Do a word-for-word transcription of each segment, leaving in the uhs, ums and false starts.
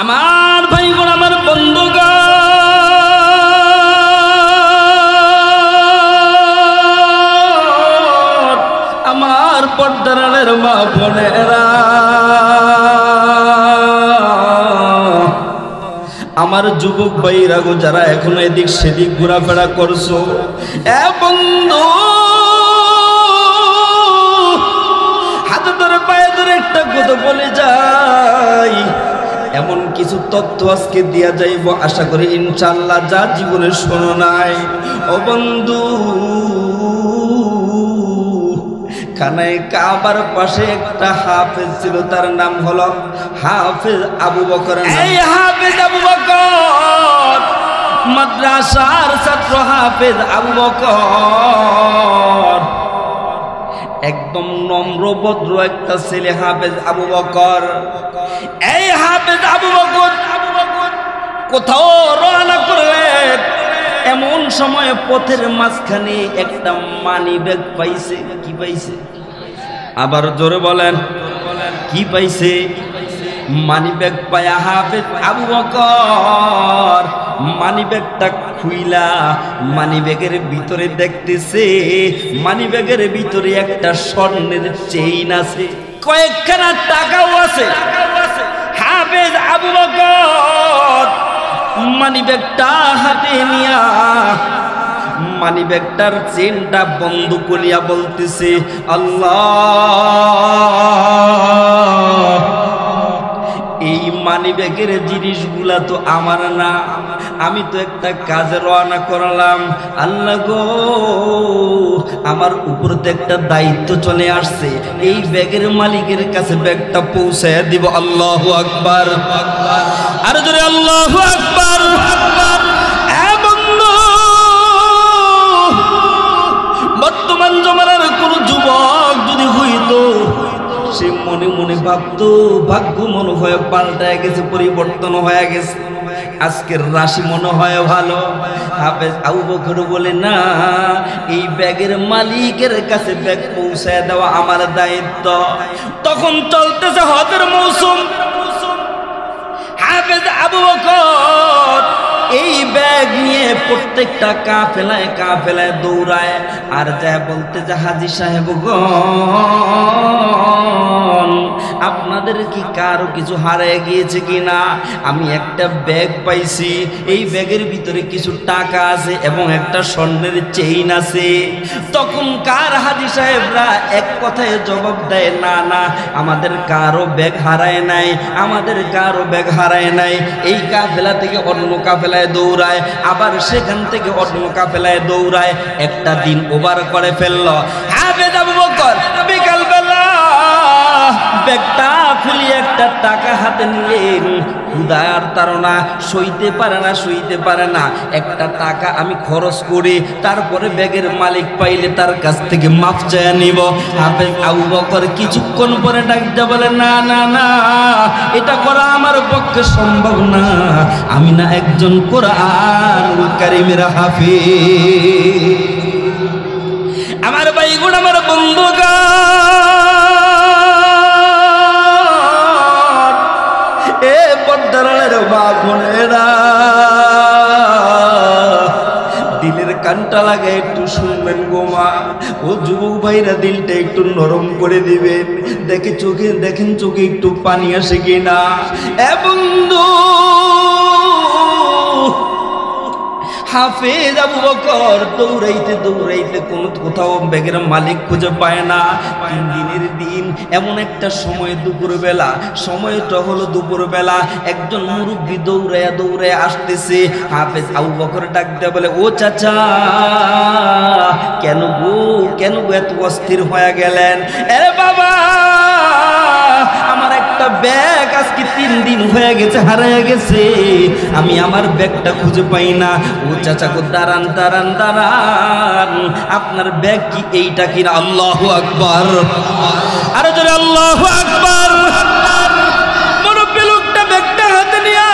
আমার ভাইগণ, আমার বন্ধুগণ, আমার পর্দার মা বোনেরা, আমার যুবক ভাইরা গো, যারা এখন এদিক সেদিক ঘোরাফেরা করছো, এ বন্ধু হাতে ধরে পায়ে ধরে একটা কথা বলে যাই, এমন কিছু তথ্য আজকে দেয়া যাইব, আশা করি ইনশাআল্লাহ, যা জীবনে শোনো নাই। ও বন্ধু, খানায় কাবার পাশে একটা হাফেজ ছিল, তার নাম হলো হাফেজ আবু বকর। এই হাফেজ আবু বকর মাদ্রাসার ছাত্র, হাফেজ আবু বকর একদম নম্র ভদ্র একটা ছেলে, হাফেজ আবু বকর। এই হাফেজ আবু বকর কোথাও রওনা করলেন, এমন সময় পথের মাঝখানে একটা মানি ব্যাগ পাইছে। কি পাইছে? আবার জোরে বলেন, কি পাইছে? মানি ব্যাগ পায়া হাফেজ আবু বকর মানি ব্যাগটা খুইলা মানি ব্যাগের ভিতরে দেখতেছে, মানি ব্যাগের ভিতরে একটা স্বর্ণের চেইন আছে, কয়েকখানা টাকাও আছে। হাফেজ আবু বকর মানি ব্যাগটা হাতে নিয়া মানি ব্যাগটার চেনটা বন্ধ করিয়া বলতেছে, আল্লাহ, এই মানি ব্যাগের জিনিসগুলা তো আমার না, আমি তো একটা কাজে রওনা করলাম, আল্লাহ গো আমার উপর তো একটা দায়িত্ব চলে আসছে, এই ব্যাগের মালিকের কাছে ব্যাগটা পৌঁছায়া দিব। আল্লাহু আকবার, আর জোরে আল্লাহু আকবার। বর্তমান জমানার কোন যুবক যদি হইত, সে মনে মনে ভাবতো ভাগ্য মনে হয় পাল্টায় গেছে, পরিবর্তন হয়ে গেছে, আজকের রাশি মনে হয় ভালো। হাফেজ আবু বকর বলে, না, এই ব্যাগের মালিকের কাছে ব্যাগ পৌঁছায় দেওয়া আমার দায়িত্ব। তখন চলতেছে হজের মৌসুম। হাফেজ আবু বকর এই ব্যাগ নিয়ে প্রত্যেকটা কাফেলায় কাফেলায় দৌড়ায়, আর যা বলতে যা, হাজি সাহেব গো, আপনাদের কি কারো কিছু হারিয়ে গিয়েছে কিনা? আমি একটা ব্যাগ পাইছি, এই ব্যাগের ভিতরে কিছু টাকা আছে এবং একটা স্বর্ণের চেইন আছে। তখন কার হাজি সাহেবরা এক কথায় জবাব দেয়, না না, আমাদের কারো ব্যাগ হারায় নাই, আমাদের কারো ব্যাগ হারায় নাই। এই কাফেলা থেকে অন্য কাফেলায় দৌড়ায়, আবার সেখান থেকে অন্য কাফেলায় দৌড়ায়, একটা দিন ওভার করে ফেললো। হাফেজ আবু বকর বিকালবেলা ব্যাগটা খুলি একটা টাকা হাতে নিলেন। ক্ষুধার তারা সইতে পারে না, সইতে পারে না, একটা টাকা আমি খরচ করে তারপরে ব্যাগের মালিক পাইলে তার কাছ থেকে মাফ চাইয়া নিব। হাফেজ আবু বকর কিছুক্ষণ পরে ডাকতে বলে, না না না, এটা করা আমার পক্ষে সম্ভব না, আমি না একজন কোরআনুল কারীমের হাফেজ। আমার ভাইগণ, আমার বন্ধুগণ, এ পর্দার মা বোনেরা, দিলের কানটা লাগে একটু শুনবেন গো মা। ও যুবক ভাইরা, দিলটা একটু নরম করে দিবেন, দেখে চোখে দেখেন চোখে একটু পানি আসে কিনা। এ বন্ধু, হাফেজ আবু বকর দৌড়াইতে দৌড়াইতে কোনো কোথাও ব্যাগের মালিক খুঁজে পায় না। তিন দিনের দিন এমন একটা সময়, দুপুরবেলা, সময়টা হলো দুপুরবেলা, একজন মুরব্বী দৌড়াইয়া দৌড়াইয়া আসতেছে। হাফেজ আবু বকর ডাক দেয়া বলে, ও চাচা, কেন গো কেন গো এত অস্থির হয়ে গেলেন? এ বাবা, আমার একটা ব্যাগ আজকে তিন দিন হয়ে গেছে, হারাইয়া গেছে, আমি আমার ব্যাগটা খুঁজে পাই না। ও চাচা গো, দাঁড়ান দাঁড়ান দাঁড়ান, আপনার ব্যাগ কি এইটা কিনা? আল্লাহু আকবার, আরো জোরে আল্লাহু আকবার। মুরব্বী লোকটা ব্যাগটা হাতে নিয়া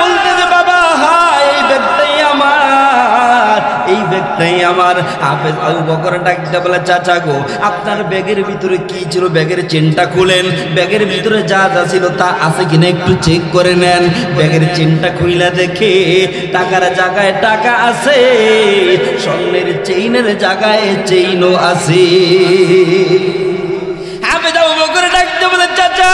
বলতেছে, বাবা, হায়, এই ব্যাগটাই আমার, এই ব্যাগটাই আমার। হাফেজ আবু বকর ডাকতে বলে, চাচা গো আপনার ব্যাগের ভিতরে কি ছিল? ব্যাগের চেনটা খুলেন, ব্যাগের ভিতরে যা যা ছিল তা আছে কিনা একটু চেক করে নেন। ব্যাগের চেনটা খুইলা দেখে টাকার জায়গায় টাকা আছে, স্বর্ণের চেইনের জায়গায় চেইনও আছে। হাফেজ আবু বকর ডাকতে বলে, চাচা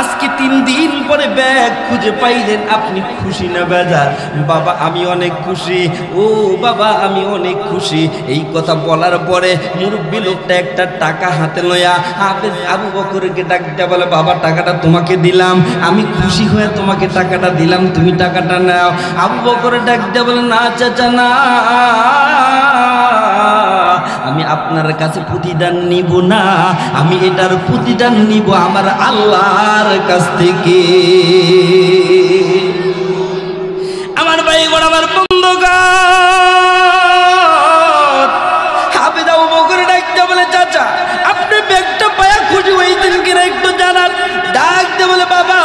আজকে তিন দিন পরে ব্যাগ খুঁজে পাইলেন, আপনি খুশি না বেজার? বাবা আমি অনেক খুশি, ও বাবা আমি অনেক খুশি। এই কথা বলার পরে মুরব্বী লোকটা একটা টাকা হাতে লয়া হাফেজ আবু বকরকে ডাকতে বলে, বাবা টাকাটা তোমাকে দিলাম, আমি খুশি হয়ে তোমাকে টাকাটা দিলাম, তুমি টাকাটা নাও। আবু বকর ডাকতে বলে, না চাচা না, আমি আপনার কাছে প্রতিদান নিব না, আমি এটার প্রতিদান নিব আমার আল্লাহর কাছ থেকে। আমার ভাই বোন, আমার বন্ধুগণ, হাফেজ আবু বকর ডাকতে বলে, চাচা আপনি ব্যাগটা পায়া খুঁজে হইতেন কিনা একটু জানান। ডাকতে বলে, বাবা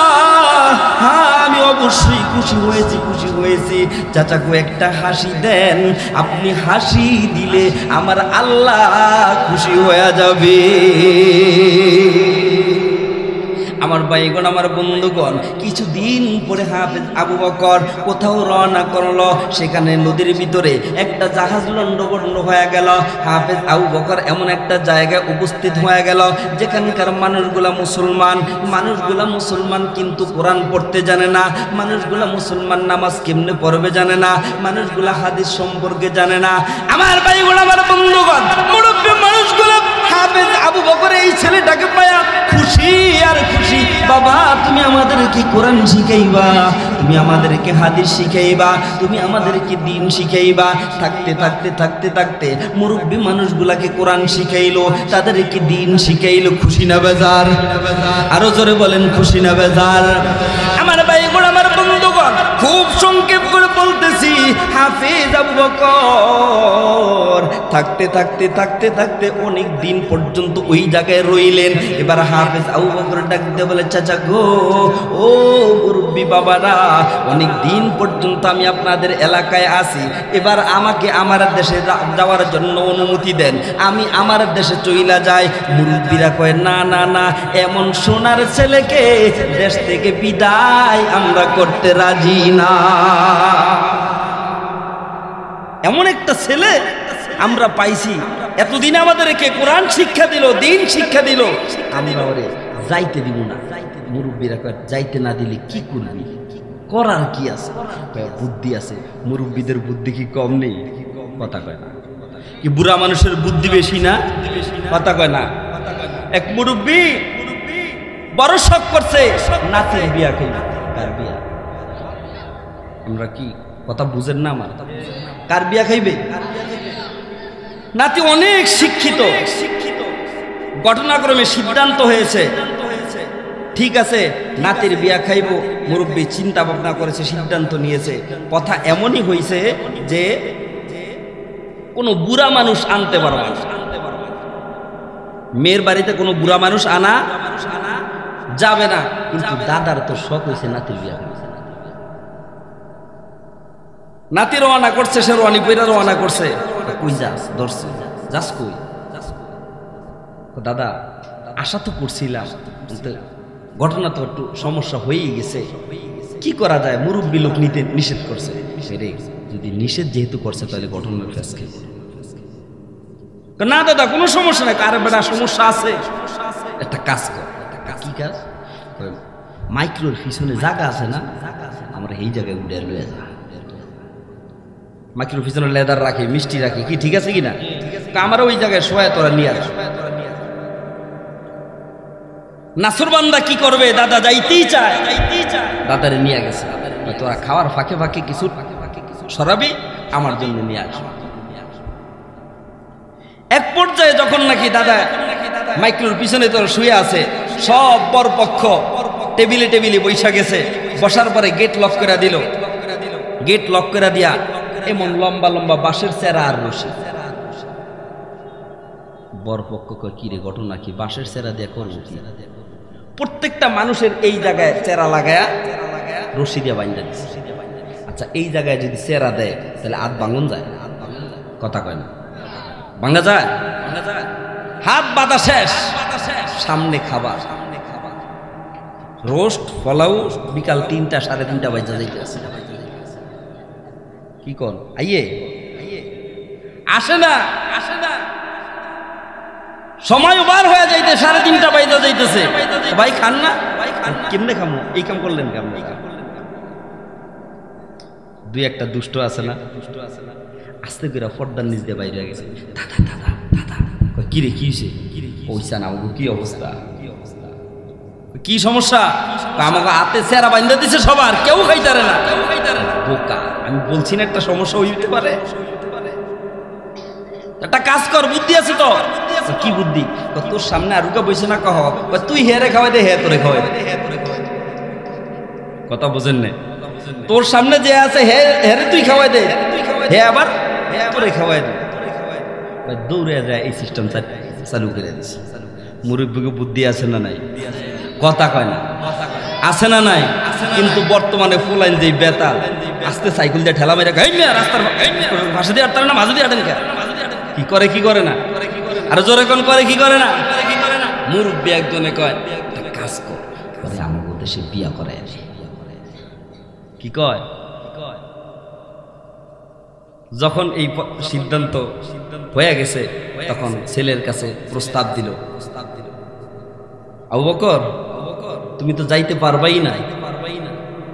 হ্যাঁ আমি অবশ্যই খুশি হয়েছি, খুশি হয়েছি। চাচাকে একটা হাসি দেন, আপনি হাসি দিলে আমার আল্লাহ খুশি হয়ে যাবে। আমার ভাইগণ, আমার বন্ধুগণ, কিছুদিন পরে হাফেজ আবু বকর কোথাও রওনা করলো। সেখানে নদীর ভিতরে একটা জাহাজ লণ্ডভণ্ড হয়ে গেল। হাফেজ আবু বকর এমন একটা জায়গায় উপস্থিত হয়ে গেল যেখানকার মানুষগুলা মুসলমান, মানুষগুলা মুসলমান কিন্তু কোরআন পড়তে জানে না, মানুষগুলা মুসলমান নামাজ কেমনে পড়বে জানে না, মানুষগুলা হাদিস সম্পর্কে জানে না। আমার ভাইগণ, আমার বন্ধুগণ, মুরব্বী মানুষগুলা হাফেজ আবু বকর এই ছেলেটাকে পায়া খুশি আর খুশি। বাবা তুমি আমাদেরকে কোরআন শিখাইবা, তুমি আমাদেরকে হাদিস শিখাইবা, তুমি আমাদেরকে দিন শিখাইবা। থাকতে থাকতে থাকতে থাকতে মুরব্বী মানুষগুলাকে কোরআন শিখাইলো, তাদেরকে দিন শিখাইলো। খুশি না বেজার? আরো জোরে বলেন, খুশি না বেজার? আমার ভাইগণ, আমার বন্ধুগণ, খুব সংক্ষেপ করে বলতেছি, হাফেজ আবু বকর থাকতে থাকতে থাকতে থাকতে অনেক দিন পর্যন্ত ওই জায়গায় রইলেন। এবার হাফেজ আবু বকর ডাকতে বলে, চাচা গো, ও মুরব্বী বাবারা, অনেক দিন পর্যন্ত আমি আপনাদের এলাকায় আসি, এবার আমাকে আমার দেশে যাওয়ার জন্য অনুমতি দেন, আমি আমার দেশে চইলা যাই। মুরব্বীরা কয়, না না না, এমন সোনার ছেলেকে দেশ থেকে বিদায় আমরা করতে রাজি না। এমন একটা ছেলে আমরা পাইছি, এতদিন আমাদেরকে কোরআন শিক্ষা দিল, দিন শিক্ষা দিল, আমরা ওরে যাইতে দিব না। মুরব্বীরা কয়, যাইতে না দিলে কি করবি, করার কি আছে? বুদ্ধি আছে। মুরব্বীদের বুদ্ধি কি কম নেই? কথা কয় না। কি বুড়া মানুষের বুদ্ধি বেশি না? কথা কয় না। এক মুরব্বী বড় শখ করছে, নাতির বিয়া। কই কার বিয়া? আমরা কি কথা বুঝেন না? আমার কার বিয়া খাইবে? নাতি অনেক শিক্ষিত, ঘটনাক্রমে সিদ্ধান্ত হয়েছে ঠিক আছে নাতির বিয়া খাইব। মুরব্বী চিন্তা ভাবনা করেছে, সিদ্ধান্ত নিয়েছে। কথা এমনই হয়েছে যে কোনো বুড়া মানুষ আনতে পারবে না। মেয়ের বাড়িতে কোনো বুড়া মানুষ আনা যাবে না, কিন্তু দাদার তো শখ হয়েছে নাতির বিয়া। নাতি রওনা করছে, সে রওনি পইরা রওনা করছে। কই যাস? ধরছে, যাস কই? দাদা আশা তো করছিলাম, ঘটনা তো একটু সমস্যা হয়েই গেছে, কি করা যায়? মুরব্বী লোক নিতে নিষেধ করছে। যদি নিষেধ যেহেতু করছে তাহলে ঘটনার কাছে না। দাদা কোনো সমস্যা নাই। কার বেটা সমস্যা আছে? একটা কাজ কর। কি কাজ? মাইক্রোর পিছনে জায়গা আছে না, আমরা এই জায়গায় উঠে লয়ে যা। মাইক্রো পিছনে লেদার রাখে, মিষ্টি রাখে, কি ঠিক আছে কিনা? আমারও ওই জায়গায় শোয়া তোরা নিয়ে আসো। নাসুরবান্দা কি করবে? দাদা যাইতেই চায়, দাদারে নিয়ে গেছে। তোরা খাওয়ার ফাঁকে ফাঁকে কিছু সরাবি, আমার জন্য নিয়ে আসো। এক পর্যায়ে যখন নাকি দাদা মাইক্রোর পিছনে তোর শুয়ে আছে, সব পরপক্ষ টেবিলে টেবিলে বৈশা গেছে। বসার পরে গেট লক করে দিল। গেট লক করে দিয়া এমন লম্বা লম্বা বাঁশের চেরা আর রশি। বরপক্ষ কি রে ঘটনা কি? বাঁশের চেরা দিয়ে করবো? প্রত্যেকটা মানুষের এই জায়গায় চেরা লাগায়া রশি দিয়ে বাইন্দা দিচ্ছে। আচ্ছা, এই জায়গায় যদি চেরা দেয় তাহলে আধ ভাঙন যায় না? কথা কয় না, ভাঙা যায়, হাফ বাতা শেষ, সামনে খাবার, রোস্ট পোলাও বিকাল তিনটা সাড়ে তিনটা বাজে যাইতেছে, কি কন আইয়ে আসে না, আসে না, সময় ওভার হয়ে যাইতে সাড়ে তিনটা বাজে যাইতেছে, ভাই খান না, কেমনে খামো, এই কাম করলেন কেমন? দুই একটা দুষ্ট আছে না, দুষ্ট আছে না, আস্তে করে ফর্দার নিচ দিয়ে বাইরে গেছে, দাদা দাদা দাদা কি রে কি হয়েছে, পয়সা না আমাকে কি অবস্থা, কি অবস্থা, কি সমস্যা, আমাকে হাতে চেহারা বান্ধা দিছে সবার, কেউ খাইতারে না, কেউ খাইতারে না, বোকা, আমি বলছি না একটা সমস্যা হইতে পারে, একটা কাজ কর, বুদ্ধি আছে তো, কি বুদ্ধি, তোর সামনে আরুকা বসে না কহ, তুই হেরে খাওয়াই দে, হে তোরে খাওয়াই দে, হে তোরে খাওয়াই দে, কথা বোঝেন না, তোর সামনে যে আছে হে হেরে তুই খাওয়াই দে, হে আবার হে তোরে খাওয়াই দে, দৌড়ে যায় এই সিস্টেম চালু করে দিচ্ছে। মুরব্বীকে বুদ্ধি আছে না নাই, কথা কয় না, আছে না নাই, কিন্তু বর্তমানে ফুলাইন যে বেতাল আস্তে সাইকেল দিয়ে ঠেলা মেরে গাই মেয়ে রাস্তার ভাষা দিয়ে আটতার না, ভাষা দিয়ে আটেন কি করে, কি করে না, আর জোরে কোন করে কি করে না, মুরব্বী একজনে কয় কাজ কর, আমার দেশে বিয়া করে, কি কয়, যখন এই সিদ্ধান্ত হয়ে গেছে তখন ছেলের কাছে প্রস্তাব দিল, প্রস্তাব দিল, আবু বকর তুমি তো যাইতে পারবাই না,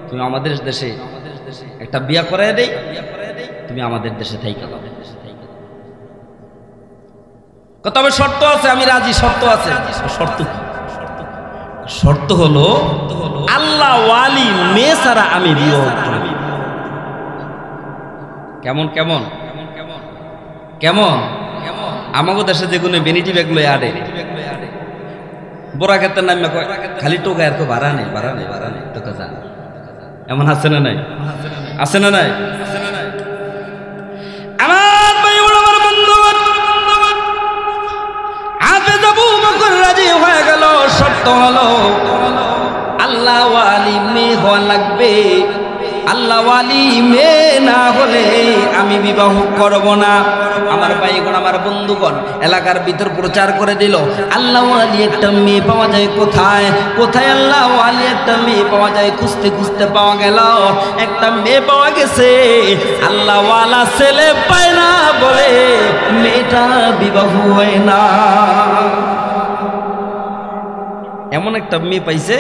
তুমি আমাদের দেশে একটা বিয়া করায় দেই, তুমি আমাদের দেশে থাইকা, তবে শর্ত আছে, আমি রাজি, শর্ত আছে, শর্ত কি, শর্ত হলো আল্লাহ ওয়ালি মেয়ে ছাড়া আমি বিয়ে করব, কেমন কেমন কেমন, আমাগো দেশে যেগুলো বেনিটি ব্যাগ লয়ে আড়ে, বোরা ক্ষেত্রের নামে কয় খালি টোকা আর ভাড়া নেই, ভাড়া নেই, ভাড়া নেই, টোকা যা, এমন আছে না নাই, আছে না নাই, আমার আমি বিবাহ করব না। আমার ভাইগণ, আমার বন্ধুগণ, এলাকার ভিতর প্রচার করে দিল, আল্লাহ ওয়ালি একটা মেয়ে পাওয়া যায় কোথায়, কোথায় আল্লাহ ওয়ালি একটা মেয়ে পাওয়া যায়, খুঁজতে খুঁজতে পাওয়া গেল একটা মেয়ে পাওয়া গেছে, আল্লাহ ওয়ালা ছেলে পায় না বলে মেয়েটা বিবাহ হয় না, এমন একটা মেয়ে পাইছে,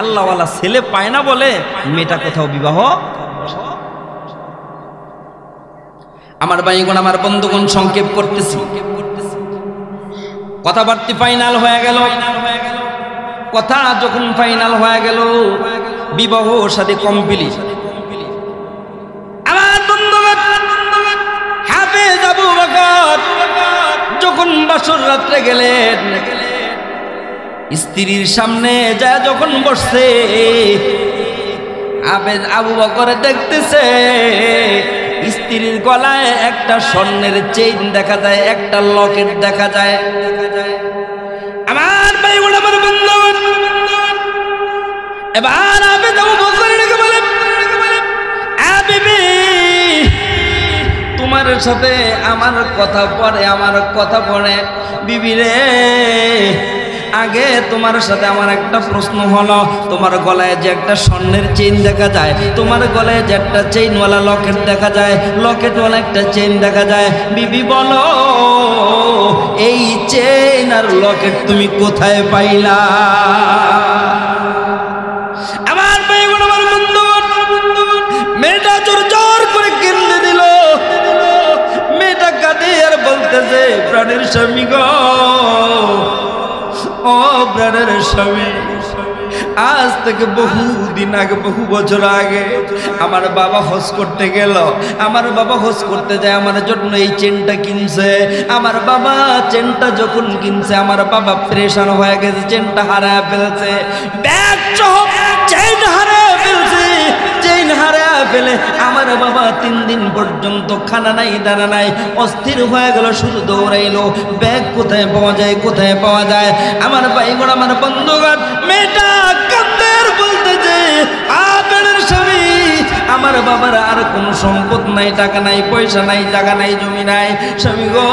আল্লাহওয়ালা ছেলে পায় না বলে মেয়েটা কোথাও বিবাহ। আমার ভাইগণ, আমার বন্ধুগণ, সংক্ষেপ করতেছি, কথাবার্তা ফাইনাল হয়ে গেল, কথা যখন ফাইনাল হয়ে গেল, বিবাহ সাথে কমপ্লিট। আমার বন্ধুগণ, হাতে যাব যখন বাসর রাত্রে গেলেন, স্ত্রীর সামনে যা যখন বসছে, আবেদ আবু বকর দেখতেছে স্ত্রীর গলায় একটা স্বর্ণের চেইন দেখা যায়, একটা লকেট দেখা যায়। আমার ভাই বলে আমার বন্ধু, এবার আবেদ আবু বকরকে বলে, এ বিবি, তোমার সাথে আমার কথা পড়ে, আমার কথা পড়ে, বিবি রে, আগে তোমার সাথে আমার একটা প্রশ্ন হলো, তোমার গলায় যে একটা স্বর্ণের চেইন দেখা যায়, তোমার গলায় যে একটা চেইনওয়ালা লকেট দেখা যায়, লকেটওয়ালা একটা চেইন দেখা যায়, বিবি বলো এই চেইন আর লকেট তুমি কোথায় পাইলা? আমার ভাইগুলো, আমার বন্ধু, মেয়েটা জোর জোর করে কেঁদে দিল, মেয়েটা কাঁদে আর বলতেছে, প্রাণের স্বামী গো, ও প্রাণের স্বামী, আজ থেকে বহু দিন আগে, বহু বছর আগে আমার বাবা হজ করতে গেল, আমার বাবা হজ করতে যায়, আমার জন্য এই চেনটা কিনছে, আমার বাবা চেনটা যখন কিনছে, আমার বাবা প্রেশান হয়ে গেছে, চেনটা হারায় ফেলছে, ব্যাগ সহ চেন হারায় ফেলছে, চেন হারায় ফেলে আমার বাবা তিন দিন পর্যন্ত খানা নাই, দানা নাই, অস্থির হয়ে গেল, শুধু দৌড়াইলো ব্যাগ কোথায় পাওয়া যায়, কোথায় পাওয়া যায়। আমার ভাইগণ, আমার বন্ধুগণ, মেয়েটা কান্দের বলতে যে, আ বেড়ের স্বামী, আমার বাবার আর কোনো সম্পদ নাই, টাকা নাই, পয়সা নাই, জায়গা নাই, জমি নাই। স্বামী গো,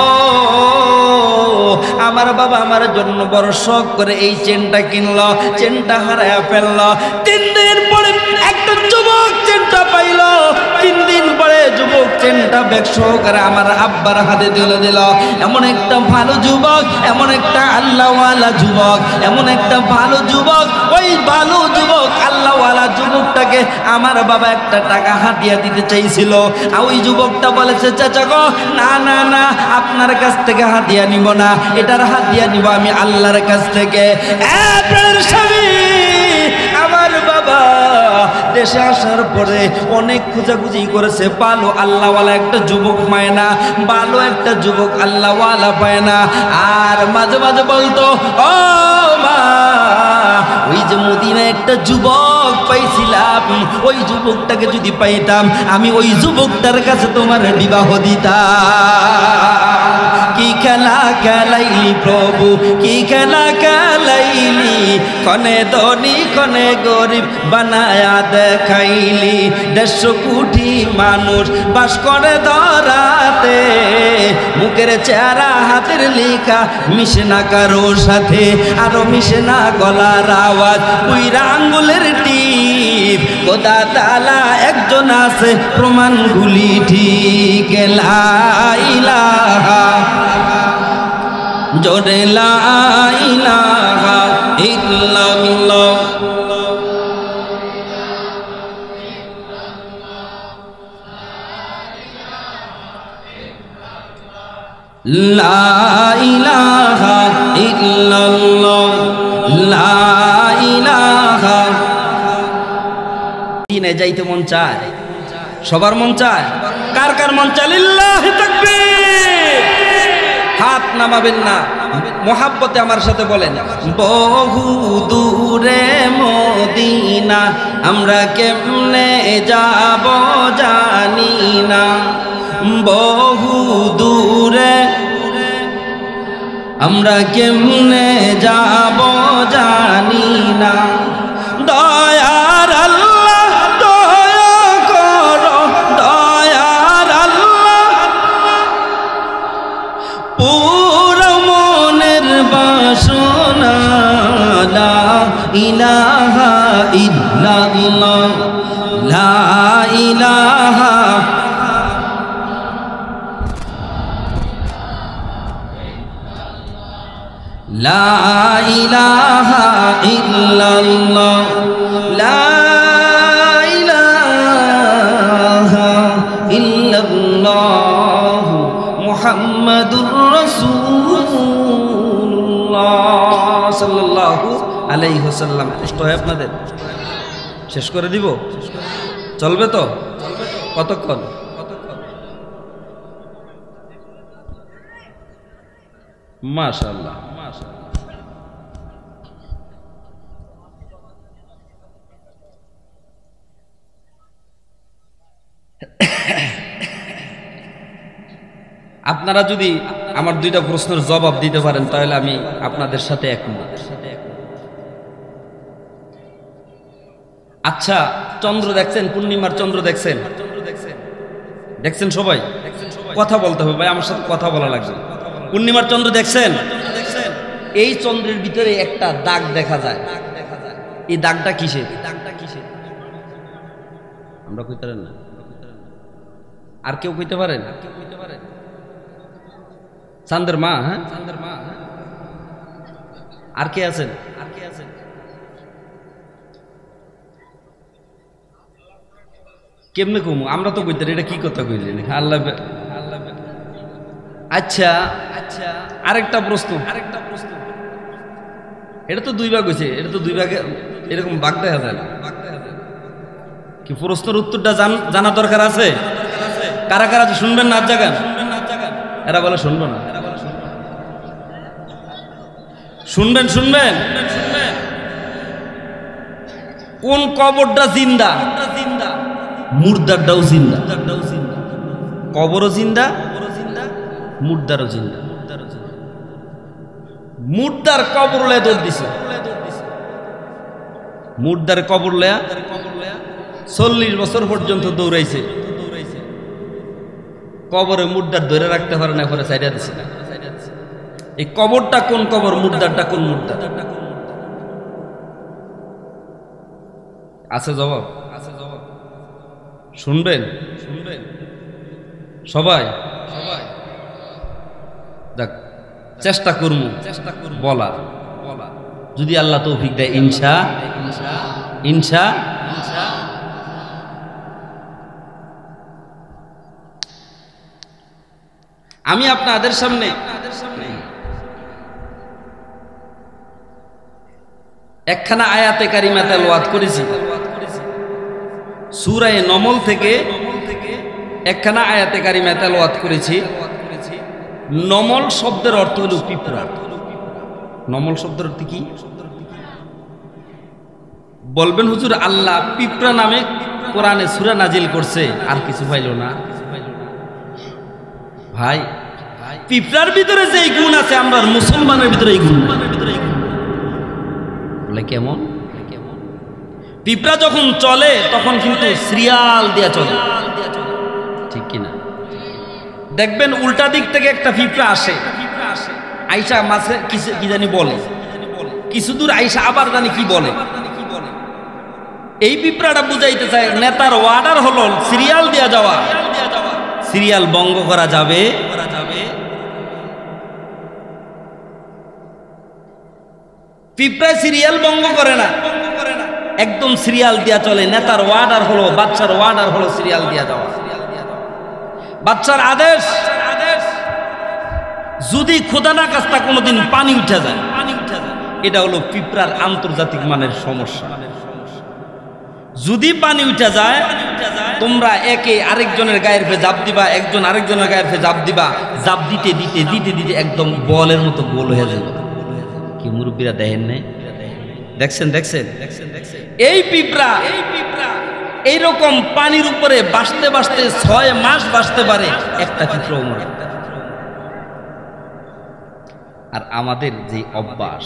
আমার বাবা আমার জন্য বড় শখ করে এই চেনটা কিনলো, চেনটা হারায়া ফেললো। তিন দিন পরে একটা যুবক চেনটা পাইল। তিন দিন পরে যুবক চেনটা ব্যাগ সহকারে আমার আব্বার হাতে তুলে দিল। এমন একটা ভালো যুবক, এমন একটা আল্লাহওয়ালা যুবক, এমন একটা ভালো যুবক, ওই ভালো যুবক আল্লাহওয়ালা যুবকটাকে আমার বাবা একটা টাকা হাতিয়া দিতে চাইছিল। আর ওই যুবকটা বলেছে, চাচা গো, না না না, আপনার কাছ থেকে হাতিয়া নিব না, এটার হাতিয়া নিব আমি আল্লাহর কাছ থেকে। আমার বাবা দেশে আসার পরে অনেক খোঁজাখুঁজি করেছে, ভালো আল্লাহওয়ালা একটা যুবক পায় না, ভালো একটা যুবক আল্লাহওয়ালা পায় না। আর মাঝে মাঝে বলতো, ও মা, ওই যে মদিনায় একটা যুবক পাইছিলাম, ওই যুবকটাকে যদি পাইতাম আমি ওই যুবকটার কাছে তোমার বিবাহ দিতাম। কি খেলা খেলাইলি প্রভু, কি খেলা খেলাইলি, কনে ধনী কনে গরিব বানায়া দেখাইলি। দেড়শো কোটি মানুষ বাস করে ধরাতে, মুখের চেহারা হাতের লেখা মিশে না কারোর সাথে, আরো মিশে না গলার আওয়াজ, বুইরা আঙ্গুলের টিপ, খোদা তাআলা একজন আছে প্রমাণ গুলি ঠিক। লা ইলাহা জোরে লা ইলাহা ইল্লাল্লাহ। লা ইলাহা ইল্লাল্লাহ। লা ইলাহা। দিনে যাইতে মন চায়, সবার মন চায়, কার কার মন চায়? লিল্লাহি তাকবীর। হাত নামাবেন না, মহাব্বতে আমার সাথে বলেন, বহু দূরে মদিনা আমরা কেমনে যাব জানি না, বহু দূরে আমরা কেমনে যাব জানি না, দয়ার আল্লাহ দয়া করো, দয়ার আল্লাহ পুরো মনের বাসনা। লা ইলাহা ইল্লাল্লাহ। লা ইলাহা। লা ইলাহা ইল্লাল্লাহ। লা ইলাহা ইল্লাল্লাহ মুহাম্মাদুর রাসূলুল্লাহ সাল্লাল্লাহু আলাইহি ওয়াসাল্লাম। কষ্ট হয় আপনাদের? শেষ করে দিব? চলবে তো? কতক্ষণ? মাশাআল্লাহ। আপনারা যদি আমার দুইটা প্রশ্নের জবাব দিতে পারেন তাহলে আমি আপনাদের সাথে একমত। আচ্ছা, চন্দ্র দেখছেন? পূর্ণিমার চন্দ্র দেখছেন? দেখছেন সবাই? কথা বলতে হবে ভাই, আমার সাথে কথা বলা লাগবে। পূর্ণিমার চন্দ্র দেখছেন? এই চন্দ্রের ভিতরে একটা দাগ দেখা যায়, এই দাগটা কিসের? আমরা কইতে পারেন না? আর কেউ কইতে পারেন? চান্দের মা? হ্যাঁ, চান্দের মা। আর কে আছেন? আর কে আছেন? কেমনে কমু? আমরা তো কইতে, এটা কি কথা কইলেন? আল্লাহ আল্লাহ। আচ্ছা আচ্ছা, আরেকটা প্রশ্ন, আরেকটা প্রশ্ন। এটা তো দুই ভাগ হয়েছে, এটা তো দুই ভাগে এরকম ভাগ দেখা যায় না। কি প্রশ্নের উত্তরটা জানা দরকার আছে? কারা কারা শুনবেন না? জায়গা এরা বলে শুনবো না। শুনবেন? শুনবেন? কোন কবরটা জিন্দা? মুর্দারটাও জিন্দা। কবরও জিন্দা, মুর্দারও জিন্দা। মুর্দার কবর লয়া দৌড় দিছে, মুর্দার কবর লয়া চল্লিশ বছর পর্যন্ত দৌড়াইছে, কবরে মুদ্দার ধরে রাখতে পারে না, পরে সাইডে দিছে। এই কবরটা কোন কবর, মুদ্দারটা কোন মুদ্দার আছে জবাব? আছে জবাব, শুনবেন শুনবেন সবাই সবাই। দেখ চেষ্টা করব চেষ্টা করব বলার বলার যদি আল্লাহ তৌফিক দেয় ইনশা ইনশা ইনশা। আমি আপনাদের সামনে একখানা আয়াতে কারিমা তেলাওয়াত করেছি, সূরা নমল থেকে একখানা আয়াতে কারিমা তেলাওয়াত করেছি। নমল শব্দের অর্থ হলো পিঁপড়া। নমল শব্দের অর্থ কি বলবেন হুজুর? আল্লাহ পিঁপড়া নামে কোরআনে সূরা নাজিল করছে, আর কিছু পাইল না। ভাই পিঁপড়ার ভিতরে যে গুণ আছে আমরা মুসলমানের ভিতরে এই গুণ, বলে কেমন? পিঁপড়া যখন চলে তখন কিন্তু সিরিয়াল দিয়া চলে, ঠিক কিনা? দেখবেন উল্টা দিক থেকে একটা পিঁপড়া আসে, আইসা মাছে কি জানি বলে, কিছু দূর আইসা আবার জানি কি বলে। এই পিঁপড়াটা বুঝাইতে চায় নেতার অর্ডার হলো সিরিয়াল দিয়া যাওয়া, সিরিয়াল বঙ্গ করা যাবে। পিঁপড়া সিরিয়াল বঙ্গ করে না, একদম সিরিয়াল দিয়া চলে। নেতার অর্ডার হলো, বাচ্চার অর্ডার হলো সিরিয়াল দিয়া যাওয়া, বাচ্চার আদেশ। যদি খোদা না কাস্তা কোনোদিন পানি উঠে যায়, এটা হলো পিঁপড়ার আন্তর্জাতিক মানের সমস্যা। যদি পানি উঠে যায় তোমরা একে আরেকজনের গায়ের ফে জাপ দিবা, একজন আরেকজনের গায়ের ফে জাপ দিবা, জাপ দিতে দিতে দিতে দিতে একদম বলের মতো গোল হয়ে যাবে। কি মুরব্বীরা দেখেন নাই? দেখছেন দেখছেন দেখছেন এই পিঁপড়া এই পিঁপড়া এইরকম পানির উপরে বাঁচতে বাঁচতে ছয় মাস বাঁচতে পারে, একটা পিঁপড়াও মরে। আর আমাদের যে অভ্যাস,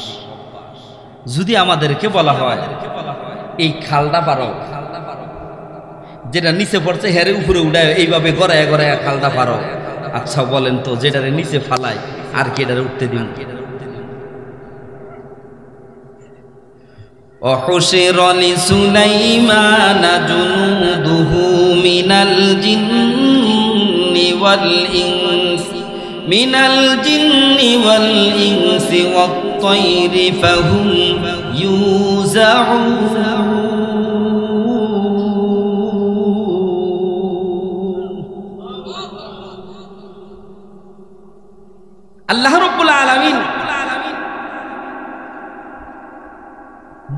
যদি আমাদেরকে বলা হয় এই খালটা পারো, যেটা নিচে পড়ছে হেরে উপরে উঠায়, এইভাবে গড়ায় গড়ায় খালটা পারো। আচ্ছা বলেন তো, যেটারে নিচে ফালাই আর কেটারে উঠতে দিন? অহশিরনি সুলাইমান জুনুদুহু মিনাল জিন্নি ওয়াল ইনস মিনাল জিন্নি ওয়াল ইনসি ওয়াত তায়রি ফাহুম ইউযাউন। আল্লাহ রাব্বুল আলামিন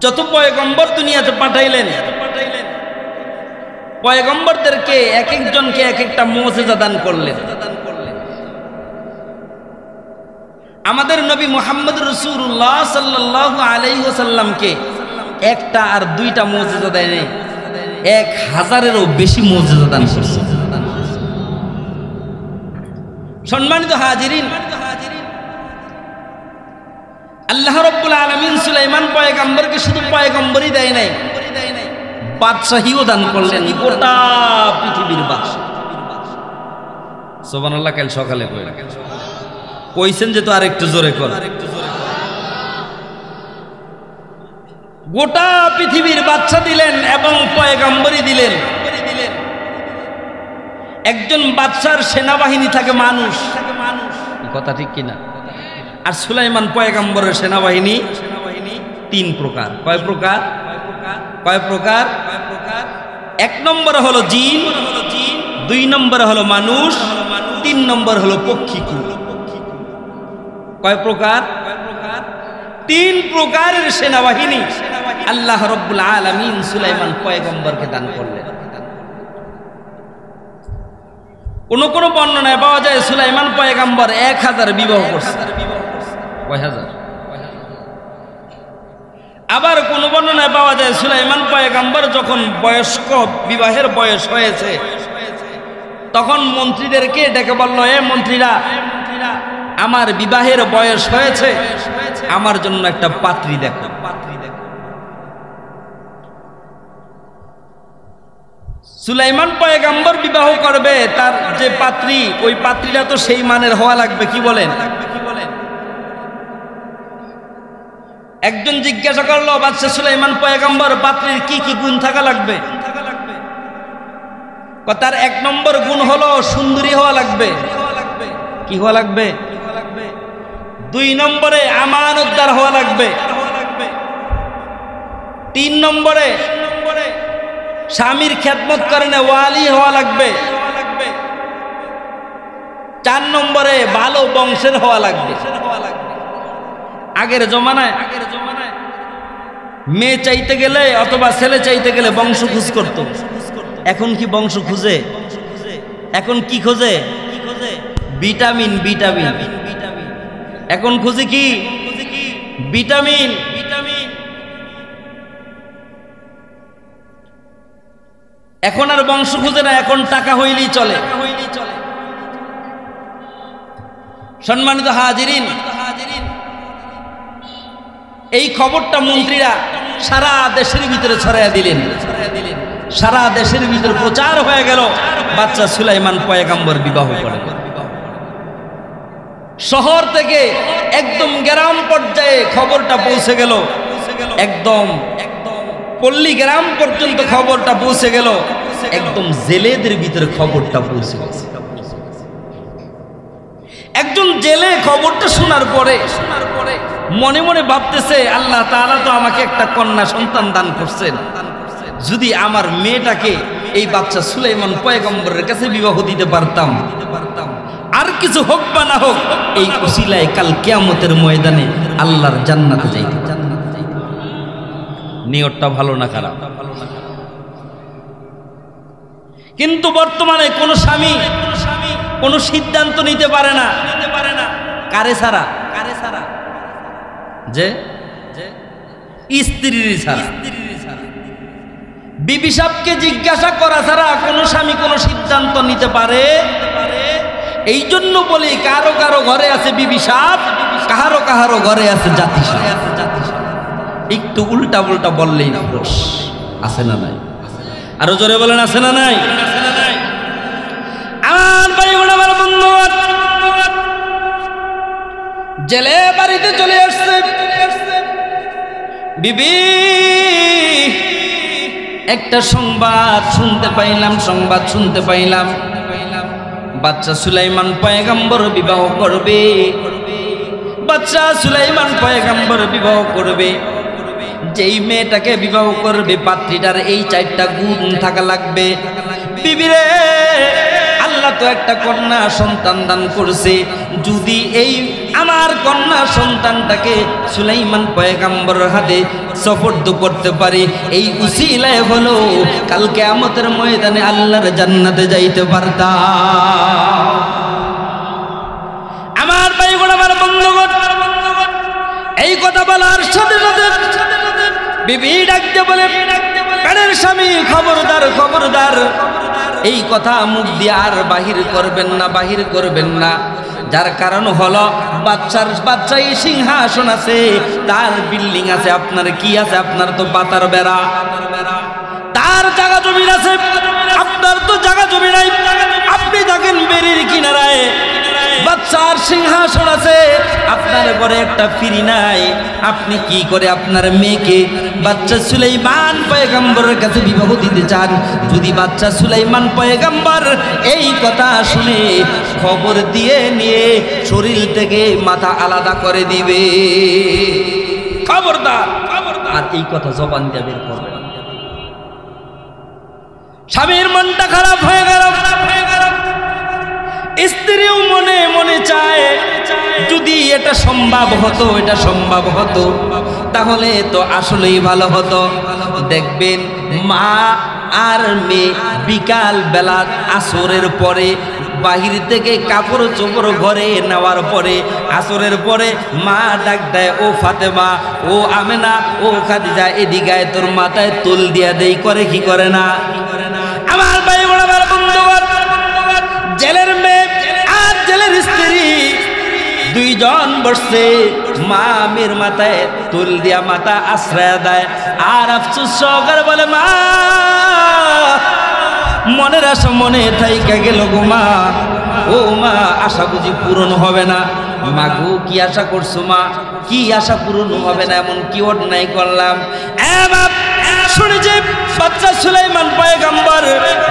যত পয়গম্বর দুনিয়াতে পাঠাইলেন, পয়গম্বরদেরকে এক একজনকে এক একটা মুজিজা দান করলেন। আমাদের নবী মুহাম্মদ রাসূলুল্লাহ সাল্লাল্লাহু আলাইহি ওয়াসাল্লামকে একটা আর দুইটা মুজিজা দেয়নি, এক হাজারেরও বেশি মুজিজা দান করছে। সম্মানিত হাজিরিন, আল্লাহ রাব্বুল আলামিন সুলাইমান পয়গম্বরকে শুধু পয়গম্বরই দেয় নাই, বাদশাহীও দান করলেন, গোটা পৃথিবীর বাদশা। সুবহানাল্লাহ। কাল সকালে কইছেন যে তো আরেকটু জোরে কর। গোটা পৃথিবীর বাদশা দিলেন এবং পয়গম্বরই দিলেন। একজন বাদশার সেনাবাহিনী থাকে মানুষ, কথা ঠিক কিনা? আর সুলাইমান পয়গম্বরের সেনাবাহিনী তিন প্রকার। কয় প্রকার? কয় প্রকার? এক নম্বরে হলো জিন, দুই নম্বরে হলো মানুষ, তিন নম্বর হলো পক্ষীকুল। কয় প্রকার? তিন প্রকারের সেনাবাহিনী আল্লাহ রাব্বুল আলামিন সুলাইমান পয়গম্বরকে দান করলেন। কোন কোন বর্ণনায় পাওয়া যায় সুলাইমান পয়গম্বর এক হাজার বিবাহ করছে। আবার কোন বর্ণনায় পাওয়া যায় সুলাইমান পয়গম্বর যখন বয়স্ক, বিবাহের বয়স হয়েছে, তখন মন্ত্রীদেরকে ডেকে বলল, এ মন্ত্রীরা, আমার বিবাহের বয়স হয়েছে, আমার জন্য একটা পাত্রী দেখো। সুলাইমান পয়গম্বর বিবাহ করবে তার যে পাত্রী ওই পাত্রীটা তো সেই মানের হওয়া লাগবে কি বলেন একজন জিজ্ঞাসা করলো বাদশা সুলাইমান পয়গম্বর পাত্রীর কি কি গুণ থাকা লাগবে কথার এক নম্বর গুণ হলো সুন্দরী হওয়া লাগবে কি হওয়া লাগবে দুই নম্বরে আমানতদার হওয়া লাগবে তিন নম্বরে স্বামীর খেদমত করেন ওয়ালি হওয়া লাগবে চার নম্বরে ভালো বংশের হওয়া লাগবে আগের জমানায় মেয়ে চাইতে গেলে অথবা ছেলে চাইতে গেলে বংশ খুঁজ করত এখন কি বংশ খুঁজে এখন কি খোঁজে ভিটামিন ভিটামিন এখন খুঁজে কি ভিটামিন এখন আর বংশ খুঁজে না এখন টাকা হইলেই চলে সম্মানিত হাজিরিন এই খবরটা মন্ত্রীরা সারা দেশের ভিতরে ছড়াইয়া দিলেন সারা দেশের ভিতরে প্রচার হয়ে গেল বাদশা সুলাইমান পয়গম্বর বিবাহ করে শহর থেকে একদম গ্রাম পর্যায়ে খবরটা পৌঁছে গেল একদম পল্লী গ্রাম পর্যন্ত খবরটা পৌঁছে গেল একদম জেলেদের ভিতরে খবরটা পৌঁছে গেল একজন জেলে খবরটা শোনার পরে শোনার পরে মনে মনে ভাবতেছে আল্লাহ তাআলা তো আমাকে একটা কন্যা সন্তান দান করছেন যদি আমার মেয়েটাকে এই বাদশা সুলাইমান পয়গম্বরের কাছে বিবাহ দিতে পারতাম আর কিছু হোক বা না হোক এই উসিলায় কাল কিয়ামতের ময়দানে আল্লাহর জান্নাতে যাইতে নিয়তটা ভালো না খারাপ কিন্তু বর্তমানে কোন স্বামী কোন সিদ্ধান্ত নিতে পারে না কারে ছাড়া কারে ছাড়া যে স্ত্রীর ছাড়া বিবি সাহেবকে জিজ্ঞাসা করা ছাড়া কোন স্বামী কোন সিদ্ধান্ত নিতে পারে এই জন্য বলি কারো কারো ঘরে আছে বিবি সাহেব কারো কারো ঘরে আছে জাতি একটু উল্টা উল্টা বললেই না রস আছে না নাই আরো জোরে বলেন আছে না নাই আমার বাড়িগুলো আমার বন্ধু জেলে বাড়িতে চলে আসছে বিবি একটা সংবাদ শুনতে পাইলাম সংবাদ শুনতে পাইলাম বাদশা সুলাইমান পয়গম্বর বিবাহ করবে বাদশা সুলাইমান পয়গম্বর বিবাহ করবে যেই মেয়েটাকে বিবাহ করবে পাত্রীটার এই চারটা গুণ থাকা লাগবে বিবি রে আল্লাহ তো একটা কন্যা সন্তান দান করছে যদি এই আমার কন্যা সন্তানটাকে সুলাইমান পয়গম্বরের হাতে সোপর্দ করতে পারি এই উসিলায় হলো কাল কিয়ামতের ময়দানে আল্লাহর জান্নাতে যাইতে পারতাম আমার ভাইগণ আমার বন্ধুগণ এই কথা বলার সাথে সাথে বিবি ডাকতে বলে প্রাণের স্বামী খবরদার খবরদার এই কথা মুখ দিয়ে আর বাহির করবেন না বাহির করবেন না যার কারণ হলো বাচ্চার বাচ্চাই সিংহাসন আছে তার বিল্ডিং আছে আপনার কি আছে আপনার তো পাতার বেড়া তার জায়গা জমি আছে আপনার তো জায়গা জমি নাই আপনি থাকেন বেরির কিনারায় বাচ্চার সিংহাসন আছে আপনার ঘরে একটা ফিরি নাই আপনি কি করে আপনার মেয়েকে বাদশা সুলাইমান পয়গম্বরের কাছে বিবাহ দিতে চান যদি বাদশা সুলাইমান পয়গম্বর এই কথা শুনে খবর দিয়ে নিয়ে শরীর থেকে মাথা আলাদা করে দিবে খবরদার আর এই কথা জবান দিয়ে বের করবে স্বামীর মনটা খারাপ হয়ে গেল স্ত্রীও মনে মনে চায় যদি এটা সম্ভব হতো এটা সম্ভব হতো তাহলে তো আসলেই ভালো হতো দেখবেন মা আর মেয়ে বিকাল বেলা আসরের পরে বাহির থেকে কাপড় চোপড় ঘরে নেওয়ার পরে আসরের পরে মা ডাক দেয় ও ফাতেমা ও আমেনা ও খাদিজা এদিকে তোর মাথায় তুল দিয়া দেই করে কি করে না আমার ভাই বড় জেলের মেয়ে আর জেলের স্ত্রী দুইজন বসে মা মেয়ের মাথায় তুল দিয়া মাথা আশ্রয় দেয় আর আফসোস সহকারে বলে মা মনের আশা মনে থাইকা গেল গো মা, ও মা আশা বুঝি পূরণ হবে না। মা গো কি আশা করছো মা, কি আশা পূরণ হবে না এমন কি অন্যায় করলাম? এ বাপ শুনে যে বাচ্চা সুলাইমান পয়গম্বর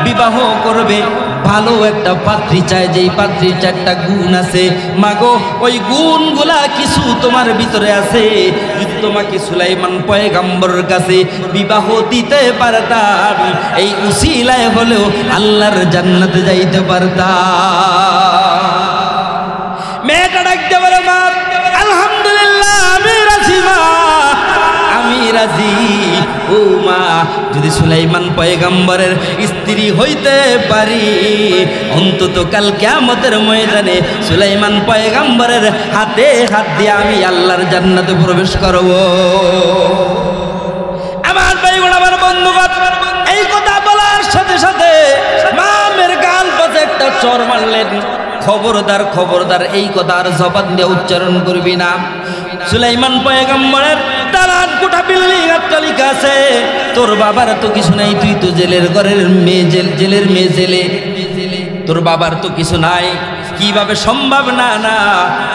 বিবাহ করবে, ভালো একটা পাত্রী চায়, যেই পাত্রীর চারটা গুণ আছে। মাগো ওই গুণগুলা কিছু তোমার ভিতরে আছে, যদি তোমাকে সুলাইমান পয়গম্বরের কাছে বিবাহ দিতে পারতাম এই উসিলায় হলেও আল্লাহর জান্নাতে যাইতে পারতাম। মেয়েটা ডাকতে পারে মা, আলহামদুলিল্লাহ আমি রাজি মা, আমি রাজি। ও মা যদি সুলাইমান পয়গম্বরের স্ত্রী হইতে পারি, অন্তত কাল কিয়ামতের ময়দানে সুলাইমান পয়গম্বরের হাতে হাত দিয়ে আমি আল্লাহর জান্নাতে প্রবেশ করব। আমার ভাই বোন, আমার বন্ধুগণ, এই কথা বলার সাথে সাথে মামের গাল পাশে একটা চর মারলেন। খবরদার খবরদার, এই কথা আর জবান দিয়ে উচ্চারণ করবি না। সুলাইমান পয়গম্বরের তালাত কোঠা বিল্ডিং অট্টালিকা আছে, তোর বাবার তো কিছু নাই, তুই তো জেলের ঘরের মেয়ে, জেল জেলের মেয়ে, জেলে তোর বাবার তো কিছু নাই, কিভাবে সম্ভব? না না,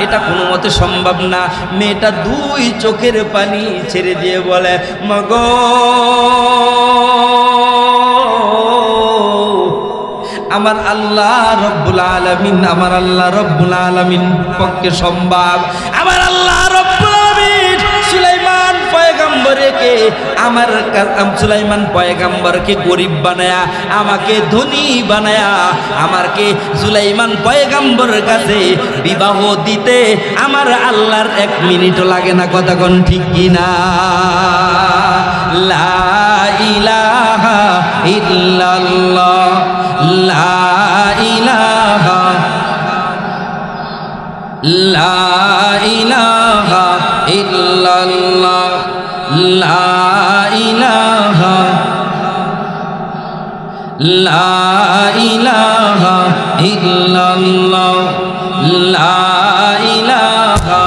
এটা কোনো মতে সম্ভব না। মেয়েটা দুই চোখের পানি ছেড়ে দিয়ে বলে, মাগো আমার আল্লাহ রব্বুল আলামিন, আমার আল্লাহ রব্বুল আলামিন পক্ষে সম্ভব। আমার আল্লাহ রব্বুল আলামিন সুলাইমান পয়গম্বরকে, আমার সুলাইমান পয়গম্বরকে গরিব বানায়া আমাকে ধনী বানায়া আমাকে সুলাইমান পয়গম্বরের কাছে বিবাহ দিতে আমার আল্লাহর এক মিনিটও লাগে না। কথাক্ষণ ঠিক কিনা? লা ইলাহা ইল্লাল্লাহ, লা ইলাহা, লা ইলাহা ইল্লাল্লাহ, লা ইলাহা, লা ইলাহা ইল্লাল্লাহ, লা ইলাহা।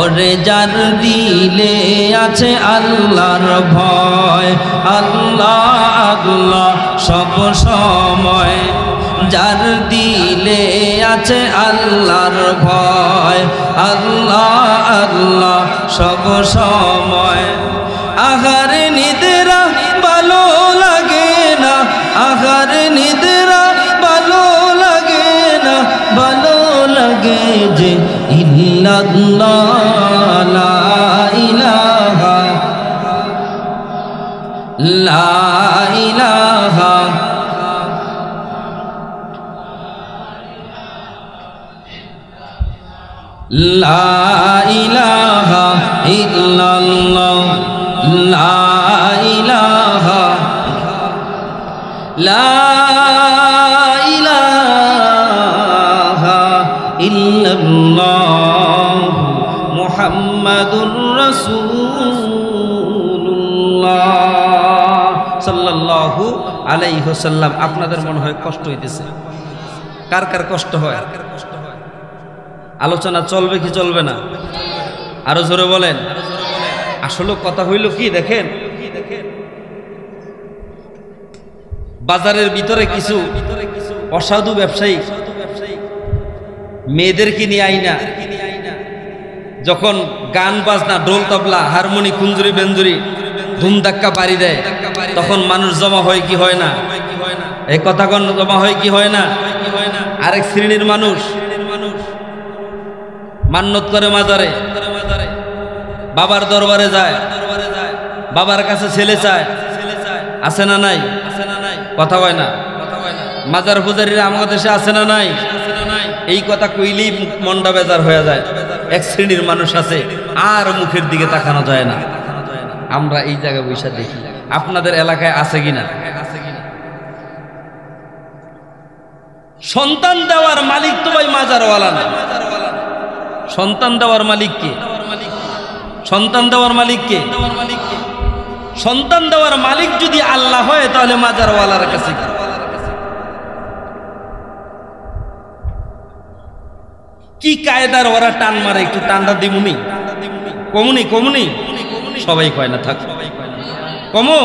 ওরে যার দিলে আছে আল্লাহর ভয়, আল্লাহ আল্লাহ সব সময়। যার দিলে আছে আল্লাহর ভয়, আল্লাহ আল্লাহ সব সময়। আহার নিদ্রা ভালো লাগে না, আহার নিদ্রা ভালো লাগে না, ভালো লাগে যে ইল্লাল্লাহ, লা ইলাহা, লা ইলাহা। লা ইলাহা ইল্লাল্লাহ, লা ইলাহা, লা ইলাহা ইল্লাল্লাহ মুহাম্মাদুর রাসূলুল্লাহ সাল্লাল্লাহু আলাইহি ওয়াসাল্লাম। আপনাদের মনে হয় কষ্ট হইতেছে, কার কার কষ্ট হয়? আলোচনা চলবে কি চলবে না? আরো জোরে বলেন। আসলে কথা হইল কি, দেখেন বাজারের ভিতরে কিছু অসাধু ব্যবসায়ী মেয়েদেরকে নিয়ে আইনা যখন গান বাজনা ঢোল তবলা হারমোনি কুঞ্জুরি বেঞ্জুরি ধুমধাক্কা বাড়ি দেয়, তখন মানুষ জমা হয় কি হয় না? এই কথাগণ জমা হয় কি হয় না? আরেক শ্রেণীর মানুষ মান্নত করে মাজারে, বাবার দরবারে যায়, বাবার কাছে ছেলে চায়, আছে না নাই? কথা হয় না? মাজার পূজারীরা আমাদের দেশে আছে না নাই? এই কথা কইলেই মনটা বেজার হয়ে যায়। এক শ্রেণীর মানুষ আছে আর মুখের দিকে তাকানো যায় না। আমরা এই জায়গায় বৈশা দেখি, আপনাদের এলাকায় আছে কিনা? সন্তান দেওয়ার মালিক তো ভাই মাজারওয়ালা না, সন্তান দেওয়ার মালিককে, সন্তান দেওয়ার মালিককে, সন্তান দেওয়ার মালিক যদি আল্লাহ হয় তাহলে মাজারওয়ালার কাছে কি? কি কায়দার ওরা টান মারে, একটু টানটা দিমুনি কমুনি কমুনি সবাই কয় না, থাক কমো।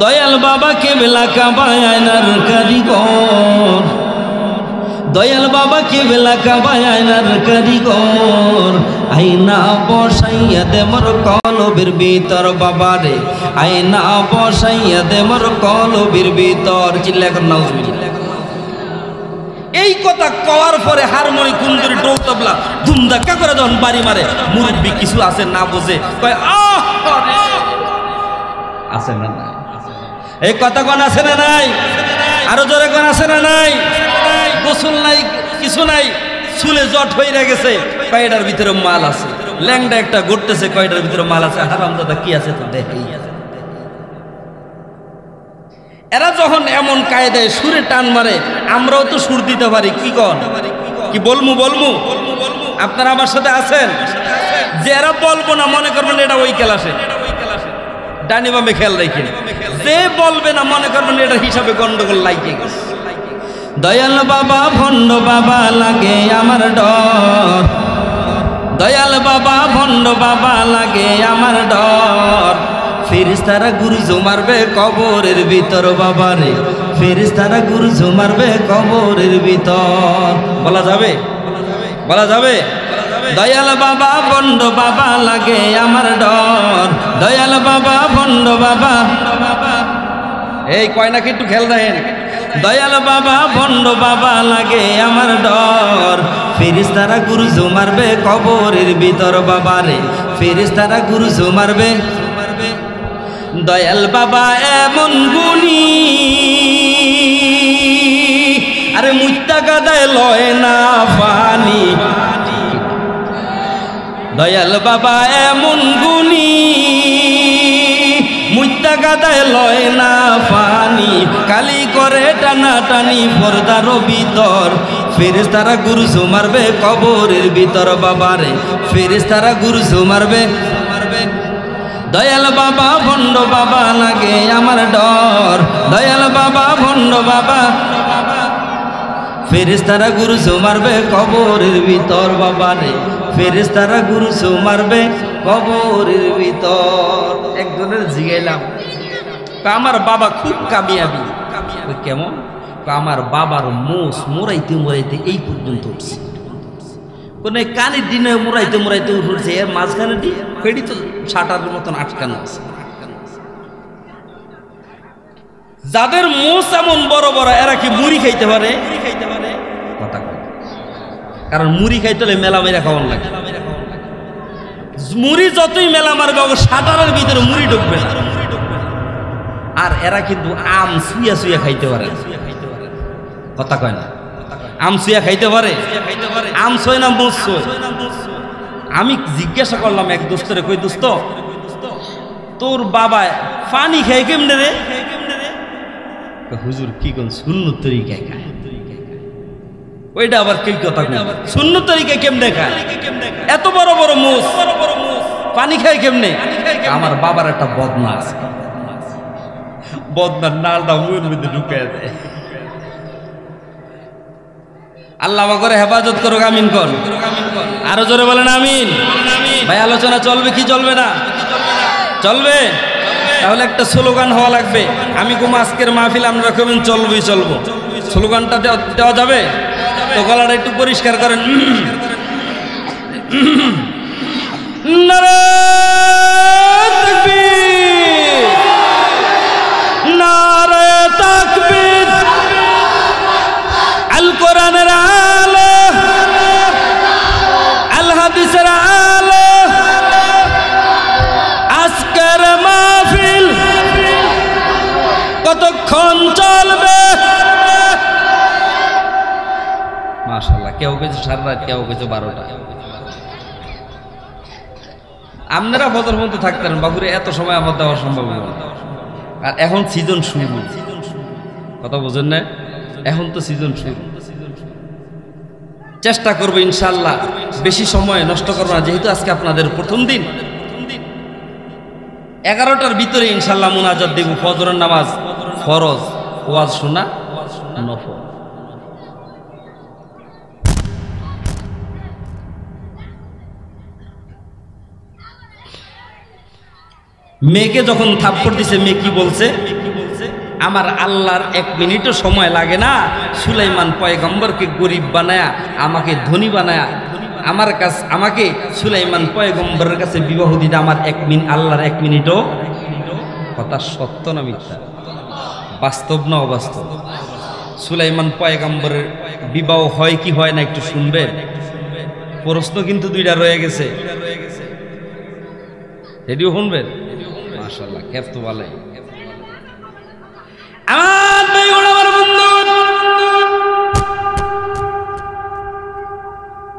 দয়াল বাবাকে বেলা কাবায় আয়নার কারিগর, দয়াল বাবাকে বেলা কাবায় আয়নার কারিগর, আয়না বসাইয়া দে মোর কলবের ভিতর বাবারে, আয়না বসাইয়া দে মোর কলবের ভিতর। চিল্লাকর নাউজুবিল্লাহ। এই কথা কওয়ার পরে হারমোনি কোন করে ডোল তবলা ধুমধাক্কা করে যখন বাড়ি মারে, মুরব্বী কিছু আছে না বোঝে, কয় আহ আছে না না, এই কথা কোন আছে না নাই, আরো জোরে কোন আছে না নাই, গোসল নাই কিছু নাই, চুলে জট হয়ে গেছে, কয়টার ভিতরে মাল আছে, ল্যাংডা একটা ঘুরতেছে কয়টার ভিতরে মাল আছে, হারামজাদা কি আছে তো দেখেই। এরা যখন এমন কায়দায় সুরে টান মারে আমরাও তো সুর দিতে পারি, কি কন কি বলমু বলমু, আপনারা আমার সাথে আছেন, যে এরা বলবো না মনে করবেন এটা ওই ক্লাসে, ডানি বামে খেয়াল রেখে যে বলবে না মনে করবেন এটা হিসাবে গন্ডগোল লাগে। দয়াল বাবা ভণ্ড বাবা লাগে আমার ডর, দয়াল বাবা ভণ্ড বাবা লাগে আমার ডর, ফেরেশতারা গুরুজো মারবে কবরের ভিতর বাবারে, ফেরেশতারা গুরুজো মারবে কবরের ভিতর। বলা যাবে বলা যাবে দয়াল বাবা ভণ্ড বাবা লাগে আমার ডর, দয়াল বাবা ভণ্ড বাবা, এই কয় নাকি একটু খেয়াল রাখেন, দয়াল বাবা ভণ্ড বাবা লাগে আমার ডর, ফেরেশতারা গুরুজো মারবে কবরের ভিতর বাবারে, ফেরেশতারা গুরুজো মারবে। দয়াল বাবা এমন গুণী, আরে মুইতা গাদায় লয় না পানি, দয়াল বাবা এমন গুণী মুইতা গাদায় লয় না পানি, কালি করে টানা টানি পর্দার ভিতর, ফেরেশতারা গুরুজো মারবে কবরের ভিতর বাবারে, ফেরেশতারা গুরুজো মারবে। দয়াল বাবা ভণ্ড বাবা লাগে আমার ডর, দয়াল বাবা ভণ্ড বাবা, ফেরেশতারা গুরুজো মারবে কবরের ভিতর বাবারে, ফেরেশতারা গুরুজো মারবে কবরের ভিতর। একজনের জিগাইলাম আমার বাবা খুব কামিয়াবি, কেমন আমার বাবার মোষ মোড়াইতে মোড়াইতে এই পর্যন্ত উঠছে, কোন কানের দিনে মোড়াইতে মোড়াইতে উঠছে, এর মাঝখানে দিয়ে ফেরি তো ছাটার মতন আটকানো আছে। যাদের মোষ এমন বড় বড় এরা কি মুড়ি খাইতে পারে? কথা কারণ মুড়ি খাইতে হলে মেলা মেরা খাওয়ান লাগে, মুড়ি যতই মেলা মারবে সাঁটারের ভিতরে মুড়ি ঢুকবে না। আর এরা কিন্তু আম শুয়া শুয়া খাইতে পারে, কথা কয় না, আম শুয়া খাইতে পারে, আম ছয় না মোষ ছয়। আমি জিজ্ঞাসা করলাম এক দোস্তরে, কই দোস্ত তোর বাবা পানি খায় কেমনে রে? হুজুর কি কোন সুন্নত তরিকায় খায়। ওইটা আবার কি কথা, সুন্নত তরিকায় কেমনে খায়? এত বড় বড় মোষ পানি খায় কেমনে? আমার বাবার একটা বদনা আছে, বদনার নালটা মুয়ের মধ্যে ঢুকায় দেয়। আল্লাহ করে হেফাজত করুক, আমিন কর, আরো জোরে বলেন আমিন। ভাই আলোচনা চলবে কি চলবে না? চলবে। তাহলে একটা স্লোগান হওয়া লাগবে, আমি কোন আজকের মাহফিল আমরা কবেন চলবই চলবো, স্লোগানটা দেওয়া যাবে তো? গলাটা একটু পরিষ্কার করেন। কেউ কিছু সারা রাত, কেউ কিছু বারোটা। আপনারা ফজর পর্যন্ত থাকতেন বাবুরে, এত সময় আমার দেওয়া সম্ভব না। আর এখন সিজন শুরু, কথা বোঝেন না, এখন তো সিজন শুরু। চেষ্টা করবো ইনশাল্লাহ বেশি সময় নষ্ট করবো না, যেহেতু আজকে আপনাদের প্রথম দিন। এগারোটার ভিতরে ইনশাল্লাহ মুনাজাত দেব, ফজরের নামাজ ফরজ, ওয়াজ শোনা নফল। মেয়েকে যখন থাপ্পড় দিছে মেয়ে কি বলছে? আমার আল্লাহর এক মিনিটও সময় লাগে না সুলাইমান পয়গম্বরকে গরিব বানায়া আমাকে ধনী বানায়া আমার কাছে আমাকে সুলাইমান পয়গম্বরের কাছে বিবাহ দিতে আমার এক মিনিট আল্লাহর এক মিনিটও কথা সত্য না মিথ্যা বাস্তব না অবাস্তব সুলাইমান পয়গম্বরের বিবাহ হয় কি হয় না একটু শুনবেন প্রশ্ন কিন্তু দুইটা রয়ে গেছে রেডিও শুনবেন মাশাআল্লাহ কেফ তো ভালোই আমার ভাই আমার বন্ধু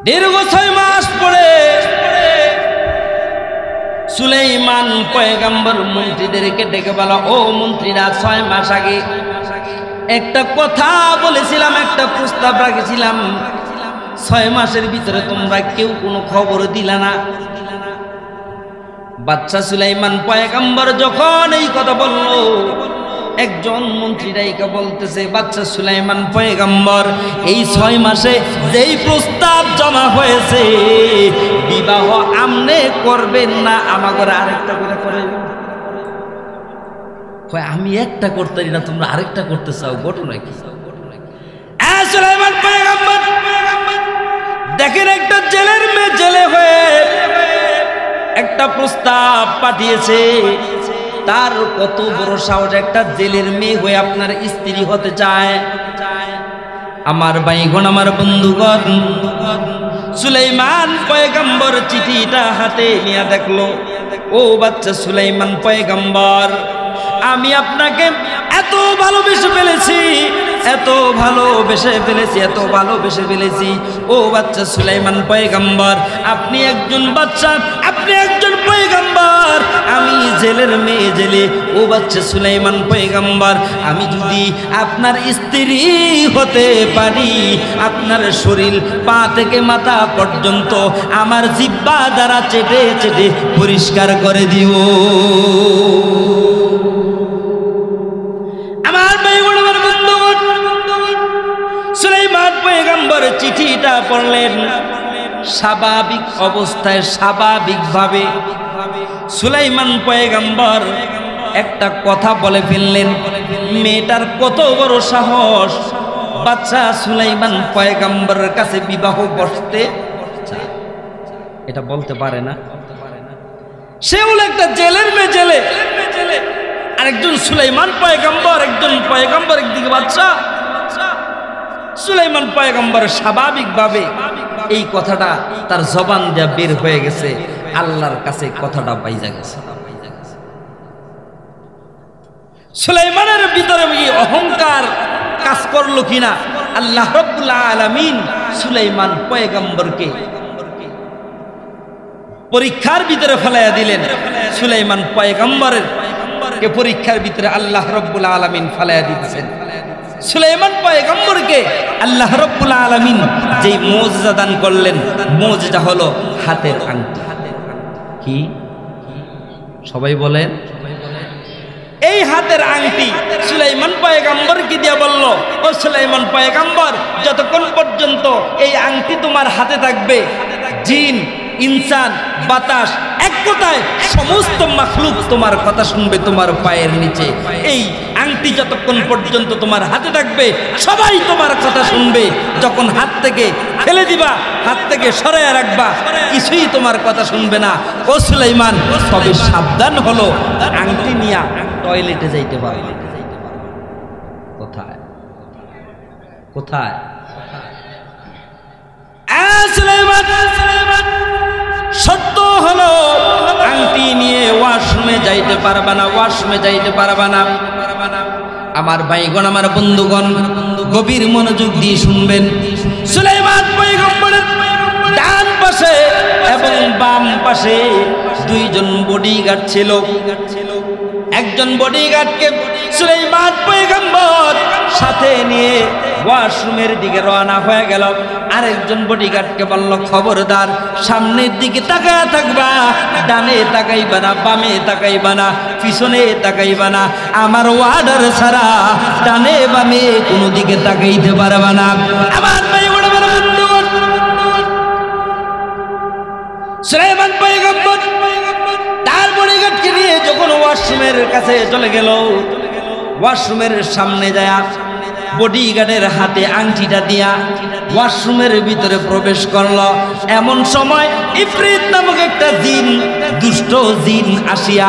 দীর্ঘ ছয় মাস পরে সুলাইমান পয়গম্বর মন্ত্রীদেরকে ডেকে বলা ও মন্ত্রীরা ছয় মাস আগে একটা কথা বলেছিলাম একটা প্রস্তাব রাখেছিলাম ছয় মাসের ভিতরে তোমরা কেউ কোনো খবর দিলা না বাচ্চা সুলাইমান পয়গম্বর যখন এই কথা বলল একজন মন্ত্রী ডাইকা বলতেছে বাচ্চা সুলাইমান পয়গম্বর এই ছয় মাসে যেই প্রস্তাব জমা হয়েছে বিবাহ আমনে করবেন না আমাকে আরেকটা করে করে কয় আমি একটা করতে না তোমরা আরেকটা করতে চাও ঘটনা কি সুলাইমান পয়গম্বর দেখেন একটা জেলের মেয়ে জেলে হয়ে একটা প্রস্তাব পাঠিয়েছে তার কত বড় সাহস একটা জেলের মেয়ে হয়ে আপনার স্ত্রী হতে চায় আমার ভাইগণ আমার বন্ধুগণ সুলাইমান পয়গম্বর চিঠিটা হাতে নিয়ে দেখলো ও বাচ্চা সুলাইমান পয়গম্বর আমি আপনাকে এত ভালোবেসে ফেলেছি এত ভালোবেসে ফেলেছি এত ভালোবেসে ফেলেছি ও বাচ্চা সুলাইমান পয়গম্বর আপনি একজন বাচ্চা আপনি একজন পয়গম্বর আমি জেলের মেয়ে জেলে ও বাচ্চা সুলাইমান পয়গম্বর আমি যদি আপনার স্ত্রী হতে পারি আপনার শরীর পা থেকে মাথা পর্যন্ত আমার জিহ্বা দ্বারা চেটে চেটে পরিষ্কার করে দিও চিঠিটা পড়লেন স্বাভাবিক অবস্থায় স্বাভাবিকভাবে সুলাইমান পয়গম্বর একটা কথা বলে ফেললেন মেয়েটার কত বড় সাহস বাচ্চা সুলাইমান পয়গম্বরের কাছে বিবাহ বসতে এটা বলতে পারে না সেও একটা জেলের মেয়ে জেলে আরেকজন সুলাইমান পয়গম্বর একজন পয়গম্বর একদিকে বাচ্চা সুলাইমান পয়গম্বর স্বাভাবিকভাবে এই কথাটা তার জবান দিয়া বের হয়ে গেছে আল্লাহর কাছে কথাটা বাইজা গেছে সুলাইমানের ভিতরে অহংকার কাজ করলো কিনা আল্লাহ রাব্বুল আলামিন সুলাইমান পয়গম্বরকে পরীক্ষার ভিতরে ফেলাইয়া দিলেন সুলাইমান পয়গম্বরের কে পরীক্ষার ভিতরে আল্লাহ রাব্বুল আলামিন ফেলাইয়া দিতেছেন সুলাইমান পয়গম্বরকে আল্লাহ রাব্বুল আলামিন যেই মুজিজা দান করলেন মুজিজা হলো হাতের আংটি কি সবাই বলেন এই হাতের আংটি সুলাইমান পয়গম্বরকে দিয়া বলল ও সুলাইমান পয়গম্বর যতক্ষণ পর্যন্ত এই আংটি তোমার হাতে থাকবে জিন ইনসান বাতাস এক কথায় সমস্ত মাখলুক তোমার কথা শুনবে তোমার পায়ের নিচে এই আংটি যতক্ষণ পর্যন্ত তোমার হাতে থাকবে সবাই তোমার কথা শুনবে যখন হাত থেকে ফেলে দিবা হাত থেকে সরাইয়া রাখবা কিছুই তোমার কথা শুনবে না ও সুলাইমান তবে সাবধান হলো আংটি নিয়ে টয়লেটে যাইতে পারবে কোথায় কোথায় সত্য হলো আংটি নিয়ে ওয়াশরুমে যাইতে পারবা না ওয়াশরুমে যাইতে পারবা না আমার ভাইগণ আমার বন্ধুগণ গভীর মনোযোগ দিয়ে শুনবেন সুলাইমান পয়গম্বরের ডান পাশে এবং বাম পাশে দুইজন বডিগার্ড ছিল একজন বডিগার্ডকে সুলাইমান পয়গম্বর সাথে নিয়ে ওয়াশরুমের দিকে রওনা হয়ে গেল আরেকজন বডিগার্ডকে বলল খবরদার সামনের দিকে তাকায়া থাকবা ডানে তাকাইবা না বামে তাকাইবা না পিছনে তাকাইবা না আমার ওয়ার্ডার ছাড়া ডানে বামে কোনো দিকে তাকাইতে পারবা না আমার সুলাইমান পয়গম্বর তার বডিগার্ডকে নিয়ে যখন ওয়াশরুমের কাছে চলে গেল ওয়াশরুমের সামনে যায় বডিগার্ডের হাতে আংটিটা দিয়া ওয়াশরুমের ভিতরে প্রবেশ করলো। এমন সময় ইফরিত নামক একটা জিন, দুষ্ট জিন আসিয়া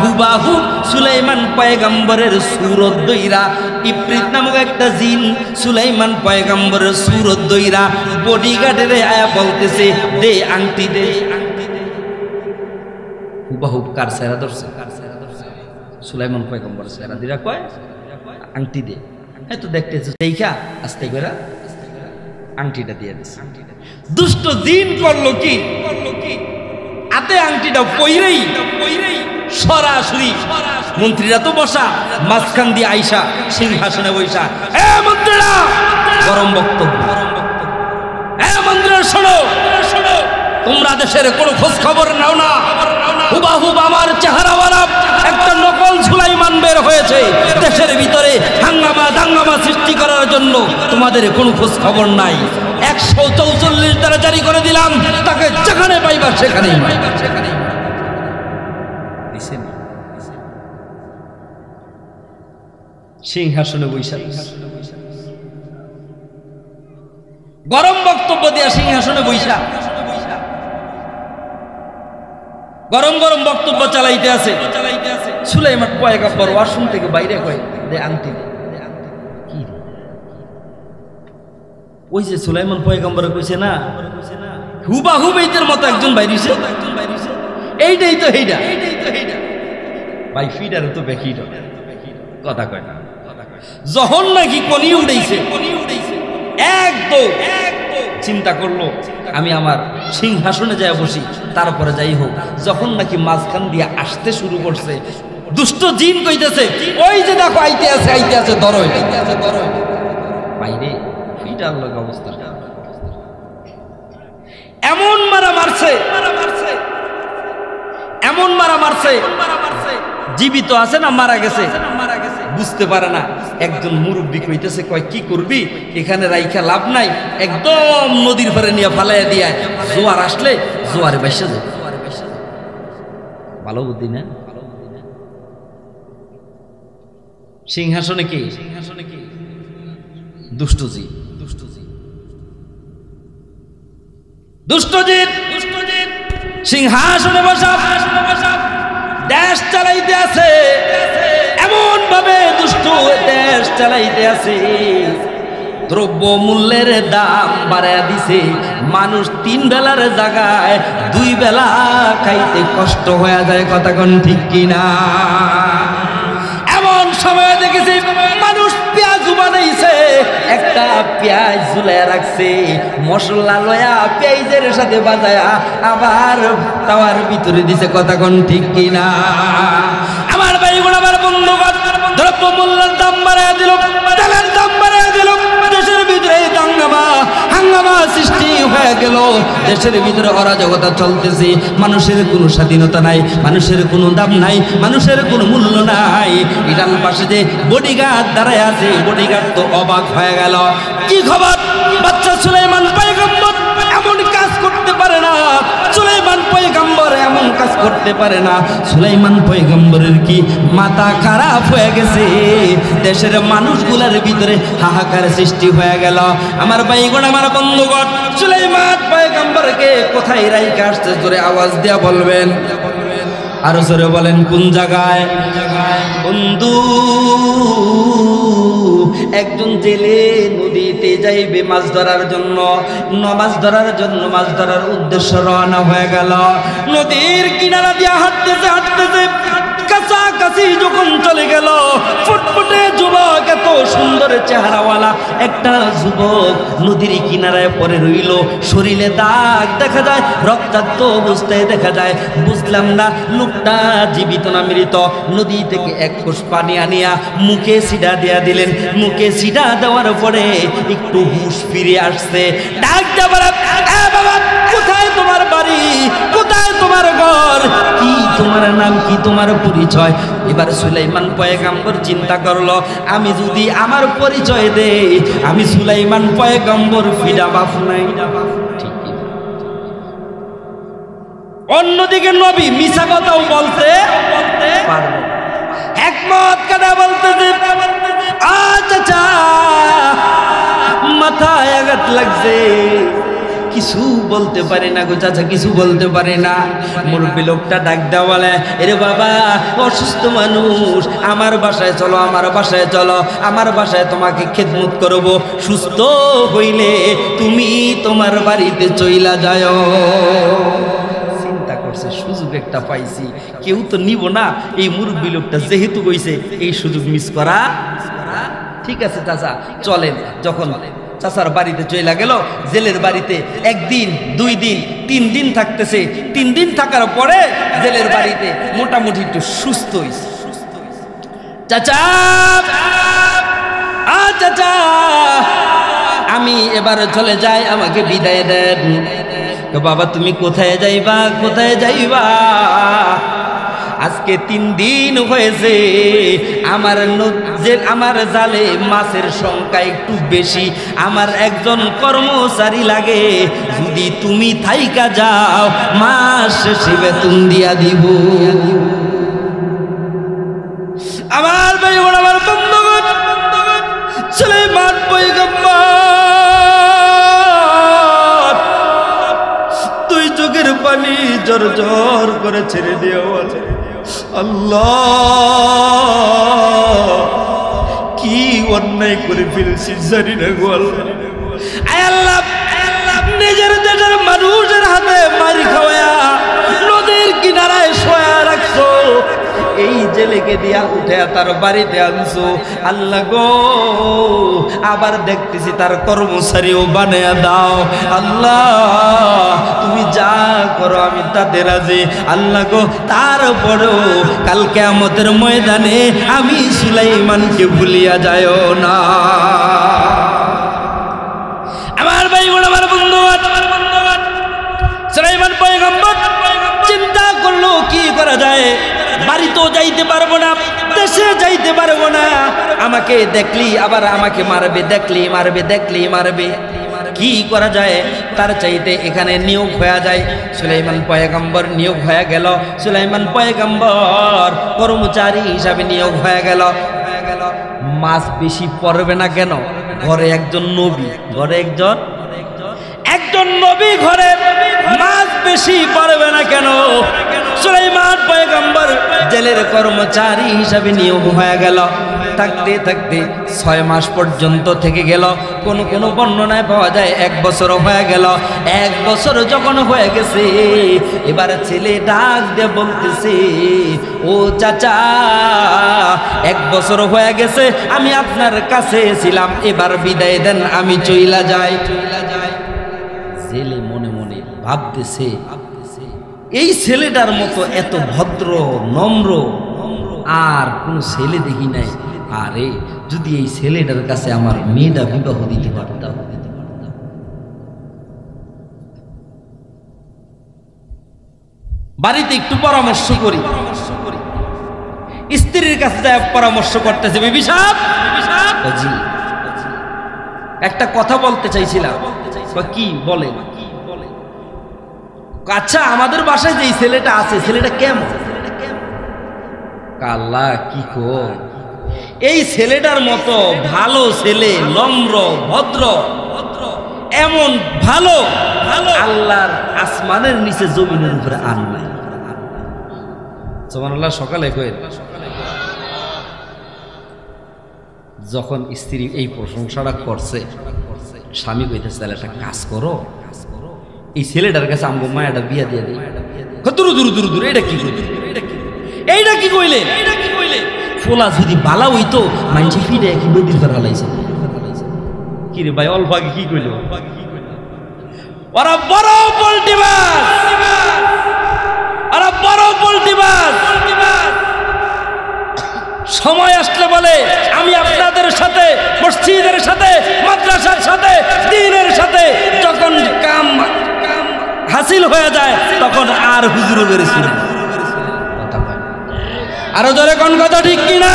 হুবাহু সুলাইমান পয়গম্বরের সুরত দইরা, ইফরিত নামক একটা জিন সুলাইমান পয়গম্বরের সুরত দইরা বডিগার্ডের আয়া বলতেছে, দে আংটি দে আংটি দে। হুবাহু কার সারা দর্শক, কার সারা দর্শক, সুলাইমান পয়গম্বর সারা দিরা কয় আংটি দে। এত দেখতেছে দেখা আস্তে করে আংটিটা দিয়ে দিছে। দুষ্ট জিন করলো কি, হাতে আংটিটা পইরেই সরাসরি মন্ত্রীরা তো বসা, মাঝখান দিয়ে আইসা সিংহাসনে বৈশা, এ মন্ত্রীরা গরম বক্তব্য, এ মন্ত্রীরা শোনো শোনো, তোমরা দেশের কোনো খোঁজ খবর নাও না, হুবাহুব আমার চেহারাওয়ালা একটা নকল সুলাইমান বের হয়েছে দেশের ভিতরে হাঙ্গামা দাঙ্গামা সৃষ্টি করার জন্য, তোমাদের কোনো খোঁজ খবর নাই। একশো চৌচল্লিশ দ্বারা জারি করে দিলাম, তাকে যেখানে পাইবার সেখানেই পাইবার সেখানেই সিংহাসনে বৈশা গরম বক্তব্য দিয়া সিংহাসনে বৈশা গরম গরম বক্তব্য চালাইতে আছে। সুলাইমান পয়গম্বর ওয়াশরুম থেকে বাইরে কয়, দে আংটি দে। ওই যে সুলাইমান পয়গম্বর কইছে না, হুবাহু বেতের মতো একজন বাইরে হইছে, এইটাই তো এইটা ভাই ফিডার তো বেকিড কথা কয় না। যখন নাকি কোনি উড়াইছে এক তো চিন্তা করলো আমি আমার সিংহাসনে যায় বসি, তারপরে যাই হোক। যখন নাকি মাঝখান দিয়ে আসতে শুরু করছে, দুষ্ট জিন কইতেছে, ওই যে দেখো আইতে আছে আইতে আছে, ধরো আইতে আছে ধরো। বাইরে ফিটার লাগা অবস্থা, এমন মারা মারছে এমন মারা মারছে জীবিত আছে না মারা গেছে বুঝতে পারে না। একজন মুরব্বী কইতেছে, কয় কি করবি, এখানে রাইখা লাভ নাই, একদম নদীর পারে নিয়ে ফালাইয়া দিয়া, জোয়ার আসলে জোয়ারে ভাইসা যায়। ভালো বুদ্ধি না? সিংহাসনে কি সিংহাসনে কি দুষ্টজি দুষ্টজি দুষ্টজি দুষ্টজি সিংহাসনে বসা দেশ চালাইতে আছে, এমন ভাবে দুষ্ট দেশ চালাইতে আছে, দ্রব্য মূল্যের দাম বাড়াইয়া দিছে, মানুষ তিন বেলার জায়গায় দুই বেলা খাইতে কষ্ট হয়ে যায়। কথা কোন ঠিক কিনা? এমন সময় দেখেছি মানুষ পেঁয়াজু বানাইছে, একটা পেঁয়াজ ঝুলাইয়া রাখছে, মশলা লয়া পেঁয়াজের সাথে বাজায়া আবার তাওয়ার ভিতরে দিছে। কথা কোন ঠিক কিনা? আমার ভাই গুলো আমার বন্ধু দ্রব্য মূল্যের দাম বাড়াইয়া দিল, তেলের দাম বাড়াইয়া দিল, দেশের ভিতরে দাঙ্গামা হাঙ্গামা সৃষ্টি হয়ে গেল, দেশের ভিতরে অরাজকতা চলতেছে, মানুষের কোনো স্বাধীনতা নাই, মানুষের কোনো দাম নাই, মানুষের কোনো মূল্য নাই। ইরান পাশে যে বডিগার্ড দাঁড়ায় আছে, বডিগার্ড তো অবাক হয়ে গেল, কি খবর, বাচ্চা সুলাইমান পয়গম্বর এমন কাজ করতে পারে না, সুলাইমান পয়গম্বর এমন কাজ করতে পারে না, সুলাইমান পয়গম্বরের কি মাথা খারাপ হয়ে গেছে? দেশের মানুষগুলোর ভিতরে হাহাকার সৃষ্টি হয়ে গেল। আমার ভাইগণ আমার বন্ধুগণ, সুলাইমান পয়গম্বরকে কোথায় রাইখা আসছে? জোরে আওয়াজ দিয়া বলবেন, আরো জোরে বলেন, কোন জায়গায়? বন্ধু একজন জেলে নদীতে যাইবে মাছ ধরার জন্য, মাছ ধরার জন্য মাছ ধরার উদ্দেশ্য রওনা হয়ে গেল। নদীর কিনারা দিয়ে হাঁটতেছে হাঁটতেছে কাছাকাছি যখন চলে গেল, ফুটফুটে যুবক, এত সুন্দর চেহারাওয়ালা একটা যুবক নদীর কিনারায় পড়ে রইল, শরীরে দাগ দেখা যায়, রক্তাক্ত অবস্থায় দেখা যায়। বুঝলাম না লোকটা জীবিত না মৃত। নদী থেকে এক কোষ পানি আনিয়া মুখে সিডা দেয়া দিলেন, মুখে সিডা দেওয়ার পরে একটু হুঁশ ফিরে আসছে, ডাক দেওয়ার, এ বাবা কোথায় তোমার বাড়ি, কোথায় তোমার ঘর, কি তোমার নাম, কি তোমার পরিচয়? এবার সুলাইমান পয়গম্বর চিন্তা করলো, আমি যদি আমার পরিচয় দেই আমি সুলাইমান পয়গম্বর ফিরা বাপ নাই। অন্যদিকে নবী মিছা কথাও বলতে একমত কথা বলতেছে, খারাপ লাগছে কিছু বলতে পারে না গো চাচা, কিছু বলতে পারে না। মুরব্বী লোকটা ডাক দাও বলে, আরে বাবা অসুস্থ মানুষ, আমার বাসায় চলো, আমার বাসায় চলো, আমার বাসায় তোমাকে খেদমত করব, সুস্থ হইলে তুমি তোমার বাড়িতে চইলা যায়। চিন্তা করছে সুযোগ একটা পাইছি, কেউ তো নিব না, এই মুরব্বী লোকটা যেহেতু কইছে এই সুযোগ মিস করা ঠিক আছে। চাচা চলেন, যখন চাচার বাড়িতে চলে গেল, জেলের বাড়িতে একদিন দুই দিন তিন দিন থাকতেছে। তিন দিন থাকার পরে জেলের বাড়িতে মোটামুটি একটু সুস্থ হইছে। চাচা আ চাচা আমি এবারে চলে যাই, আমাকে বিদায় দেন। বাবা তুমি কোথায় যাইবা, কোথায় যাইবা? আজকে তিন দিন হয়েছে আমার আমার জালে মাছের সংখ্যা একটু বেশি, আমার একজন কর্মচারী লাগে, যদি তুমি থাইকা যাও মাস শেষে বেতন দিয়া দিব। আমার ভাই ওরা আমার বন্ধুগণ চলে মাঠ বই গম্মা তুই চোখের পানি জর জর করে ছেড়ে দেওয়া আছে। আল্লাহ কি অন্যায় করে ফেলছি জানি না গো আল্লাহ। নিজের দেশের মানুষের হাতে মারি খাওয়া, নদীর কিনারায় শোয়া রাখছো, এই জেলেকে দিয়া উঠে তার বাড়িতে আনছো। আল্লাহ গো আবার দেখতেছি তার কর্মচারীও বানায়া দাও। আল্লাহ তুমি যা করো আমি তাতে রাজি। আল্লাহ গো তারপরেও কাল কিয়ামতের ময়দানে আমি সুলাইমানকে ভুলিয়া যায় না। আমার ভাই বোন আমার বন্ধু সুলাইমান পয়গম্বর চিন্তা করলো কি করা যায়, বাড়িতেও যাইতে পারবো না, দেশে যাইতে পারবো না, আমাকে দেখলি আবার আমাকে মারবে, দেখলি মারবে, দেখলি মারবে, কি করা যায়? তার চাইতে এখানে নিয়োগ হয়ে যায়। সুলাইমান পয়গম্বর নিয়োগ হয়ে গেল, সুলাইমান পয়গম্বর কর্মচারী হিসাবে নিয়োগ হয়ে গেল। মাছ বেশি পড়বে না কেন? ঘরে একজন নবী, ঘরে একজন একজন নবী, ঘরে মাছ বেশি পড়বে না কেন? সুলাইমান পয়গম্বর জেলের কর্মচারী হিসাবে নিয়োগ হয়ে গেল। থাকতে থাকতে ছয় মাস পর্যন্ত থেকে গেল, কোন কোন বর্ণনায় পাওয়া যায় এক বছর হয়ে গেল। এক বছর যখন হয়ে গেছে, এবার ছেলে ডাক দিয়ে বলতেছে, ও চাচা এক বছর হয়ে গেছে আমি আপনার কাছে ছিলাম, এবার বিদায় দেন, আমি চইলা যাই। জেলে মনে মনে ভাবতেছে, এই ছেলেটার মতো এত ভদ্র নম্র আর কোনো ছেলে দেখি নাই, আরে যদি এই ছেলেটার কাছে আমার মেয়েটা বিবাহ দিতে পারতাম। বাড়িতে একটু পরামর্শ করি, স্ত্রীর কাছে যা পরামর্শ করতেছে, বিবি সাহেব একটা কথা বলতে চাইছিলাম, কি বলে? আচ্ছা আমাদের বাসায় যে ছেলেটা আছে ছেলেটা কেমন? কালা কি কর, এই ছেলেটার মতো ভালো ছেলে, নম্র ভদ্র, এমন ভালো আল্লাহর আসমানের নিচে জমিনের উপরে আর নাই। সুবহানাল্লাহ। সকালে কইল যখন স্ত্রী এই প্রশংসাটা করছে, স্বামী কইতেছে তাহলে একটা কাজ করো, এই ছেলেটার কাছে আমগো মায়াটা বিয়া দিয়ে দিই। দূর দূর দূর দূর এটা কি কইলে, এইটা কি কইলে, এইটা কি কইলে? ফোলা যদি বালা হইতো মানছি ফিরে কি নদীর পার হলাইছে। কি রে ভাই অল্প আগে কি কইলো? ওরা বড় পলটিবাস, ওরা বড় পলটিবাস, সময় আসলে বলে আমি আপনাদের সাথে মসজিদের সাথে মাদ্রাসার সাথে দ্বীনের সাথে যখন কাম হাসিল হয়ে যায় তখন আর হুজুরও বেরিয়েছিল। আরো জোরে কোন কথা ঠিক কিনা?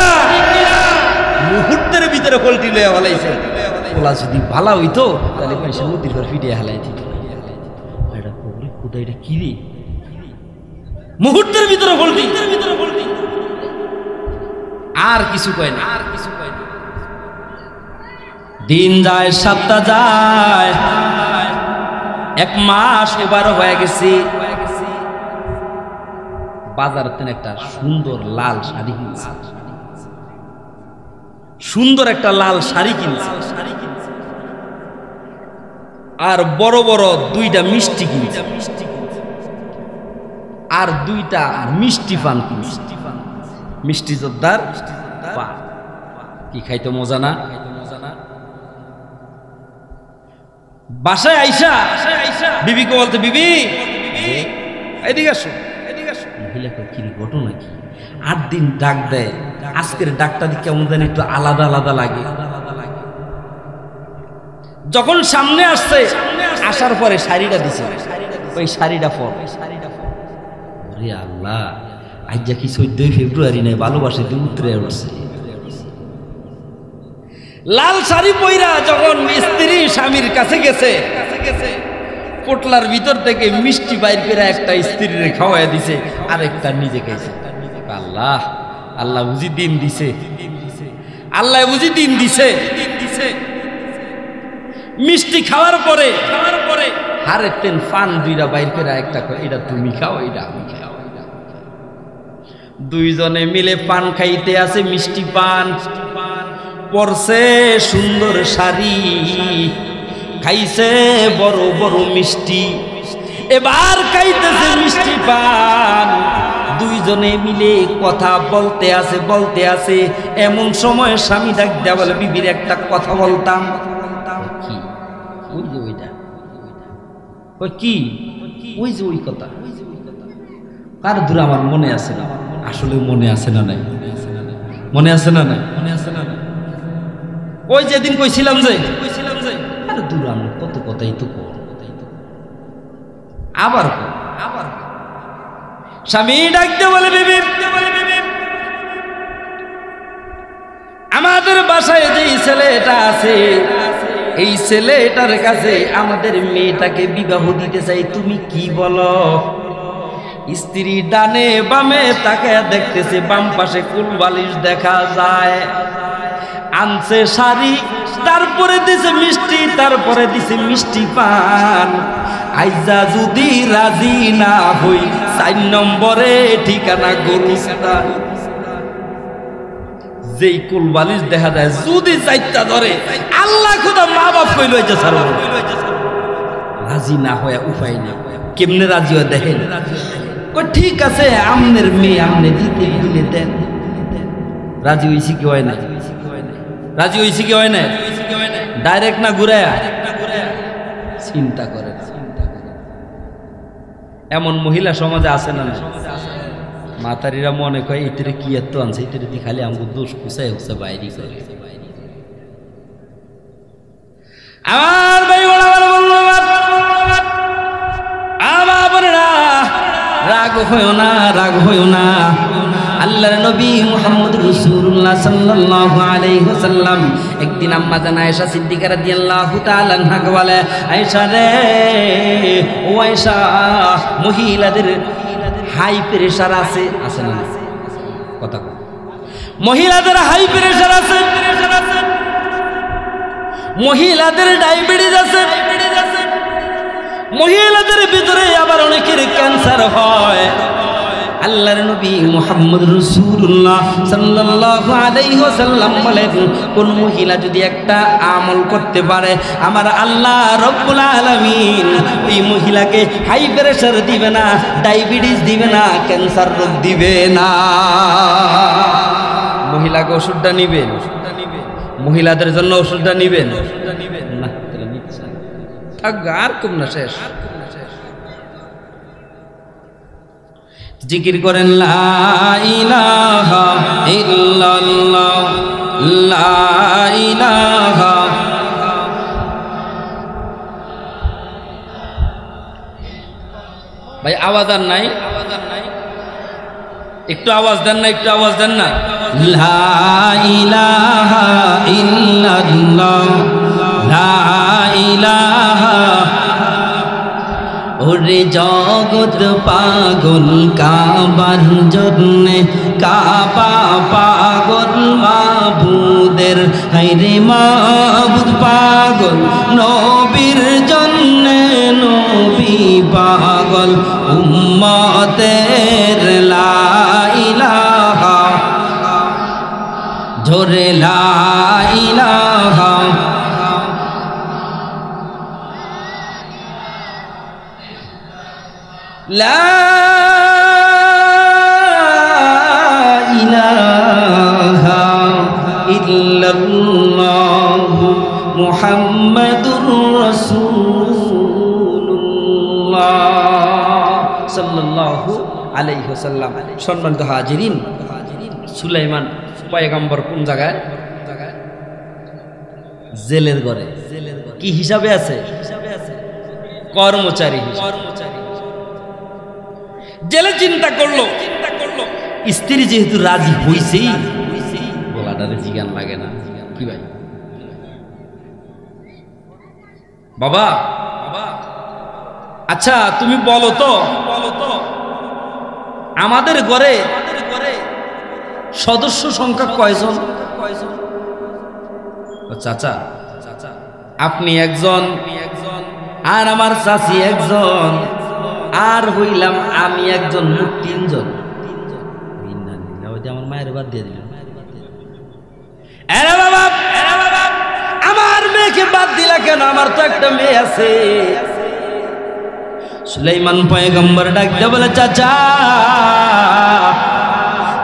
মুহূর্তের ভিতরে পোলটি লইয়া হলাইছে। পোলা যদি ভালা হইতো তাহলে পয়সা মুদির ঘর ফিটিয়ে হালাই দিত। এটা কি রে? মুহূর্তের ভিতরে পোলটি। আর কিছু কয় না, আর কিছু কয় না। দিন যায় সপ্তাহ যায় এক মাস এবারও হয়ে গেছি বাজারে তেন একটা সুন্দর লাল শাড়ি কিনছি সুন্দর একটা লাল শাড়ি কিনছি আর বড় বড় দুইটা মিষ্টি কিনছি আর দুইটা মিষ্টি পান কিনছি মিষ্টি জোরদার পান কি খাইতে মজা না বাসায় আইসা বিবিকে বলতে বিবি এদিকে আসো ঘটনা কি আট দিন ডাক দেয় আজকের ডাকটা কেমন যেন একটু আলাদা আলাদা লাগে যখন সামনে আসছে আসার পরে শাড়িটা দিছে ওই শাড়িটা পর আল্লাহ আজ যা কি চোদ্দই ফেব্রুয়ারি নাই ভালোবাসে দিন উত্তরে উঠছে লাল শাড়ি পইরা যখন স্ত্রী স্বামীর কাছে গেছে পোটলার ভিতর থেকে মিষ্টি বাইর করে একটা স্ত্রীরে খাওয়াইয়া দিছে আরেকটা নিজে খাইছে আল্লাহ আল্লাহ বুঝি দিন দিছে আল্লাহ বুঝি দিন দিছে মিষ্টি খাওয়ার পরে খাওয়ার পরে হারে তেন পান দুইটা বাইর করে একটা এটা তুমি খাও এটা আমি খাও দুইজনে মিলে পান খাইতে আছে মিষ্টি পান পরছে সুন্দর শাড়ি খাইছে বড় বড় মিষ্টি এবার খাইতেছে মিষ্টি পান দুইজনে মিলে কথা বলতে আছে বলতে আছে এমন সময় স্বামী ডাক দেয়া বলে বিবির একটা কথা বলতাম কি ওই যে ওইটা ওই কি ওই যে ওই কথা কার দূরে আমার মনে আছে না আসলে মনে আছে না নাই মনে আছে না নাই মনে আছে না নাই ওই যেদিন কইছিলাম যে কইছিলাম যে আরে দূর আমরা কত কথাই তো কর আবার আবার স্বামী ডাকতে বলে বিবি আমাদের বাসায় যে ছেলেটা আছে এই ছেলেটার কাছে আমাদের মেয়েটাকে বিবাহ দিতে চাই তুমি কি বলো স্ত্রী ডানে বামে তাকায় দেখতেছে বাম পাশে কুল বালিশ দেখা যায় আনছে শাড়ি তারপরে দিছে মিষ্টি তারপরে দিছে মিষ্টি পান আইজা যদি রাজি না হই চার নম্বরে ঠিকানা গরুস্তান যেই কুল বালিশ দেখা যায় যদি চাইটা ধরে আল্লাহ খোদা মা বাপ কইল হইতে ছাড়ব রাজি না হয়ে উপায় নেই কেমনে রাজি হয় দেখেন কই ঠিক আছে আমনের মেয়ে আমনে দিতে দিলে দেন রাজি হইছি কি হয় না রাজি হয়েছে কি হয় না ডাইরেক্ট না ঘুরে চিন্তা করে এমন মহিলা সমাজে আছে না মাতারিরা মনে করে এতে কি এত আনছে এতে দি খালি আমাকে দোষ খুঁচাই হচ্ছে বাইরে করে আমার ভাই রাগ হইও না রাগ হইও না আল্লাহর নবী মুহাম্মদ রাসূলুল্লাহ সাল্লাল্লাহু আলাইহি ওয়াসাল্লাম একদিন আম্মা জান আয়েশা সিদ্দিকা রাদিয়াল্লাহু তাআলা আনহাকে বলে আয়েশা রে ও আয়েশা মহিলাদের হাই প্রেসার আছে আছে না কথা কও মহিলাদের হাই প্রেসার আছে মহিলাদের ডায়াবেটিস আছে মহিলাদের ভিতরে আবার অনেকের ক্যান্সার হয় আল্লাহর নবী মুহাম্মদ রাসূলুল্লাহ সাল্লাল্লাহু আলাইহি ওয়াসাল্লাম বলেন কোন মহিলা যদি একটা আমল করতে পারে আমার আল্লাহ রব্বুল আলামিন ওই মহিলাকে হাই প্রেসার দিবে না ডায়াবেটিস দিবে না ক্যান্সার রোগ দিবে না মহিলাকে ওষুধটা নেবেন মহিলাদের জন্য ওষুধটা নেবেন না আর কম না শেষ জিকির করেন লা ইলাহা ইল্লাল্লাহ লা ইলাহা ভাই আওয়াজ আর নাই একটু আওয়াজ দেন না একটু আওয়াজ দেন না লা ইলাহা ইল্লাল্লাহ লা ইলাহা ওরে জগত পাগল কাবার জন্যে কাবা পাগল মাবুদ আমাদের হাইরে মাবুদ পাগল নবীর জন্যে নবী পাগল উম্মতের লা ইলাহা জোরে লা ইলাহা লা Muhammadur Rasulullah sallallahu alaihi wasallam. সম্মানিত হাজিরিন, সুলাইমান পয়গম্বর কোন জায়গায়? জেলের ঘরে। কি হিসাবে আছে? কর্মচারী কর্মচারী জেলে। চিন্তা করলো চিন্তা করলো স্ত্রী যেহেতু রাজি হইছে, বলাটারে জিগান লাগে না কি ভাই? বাবা আচ্ছা তুমি বলো তো, আমাদের ঘরে সদস্য সংখ্যা কয়জন? চাচা আপনি একজন, আর আমার চাচি একজন, আর হইলাম আমি একজন, মোট তিনজন। আমার মায়ের বাদ দিয়ে দিলাম। বাদ দিলা কেন? আমার তো একটা মেয়ে আছে। সুলাইমান পয়গম্বর ডাকতে বলে, চাচা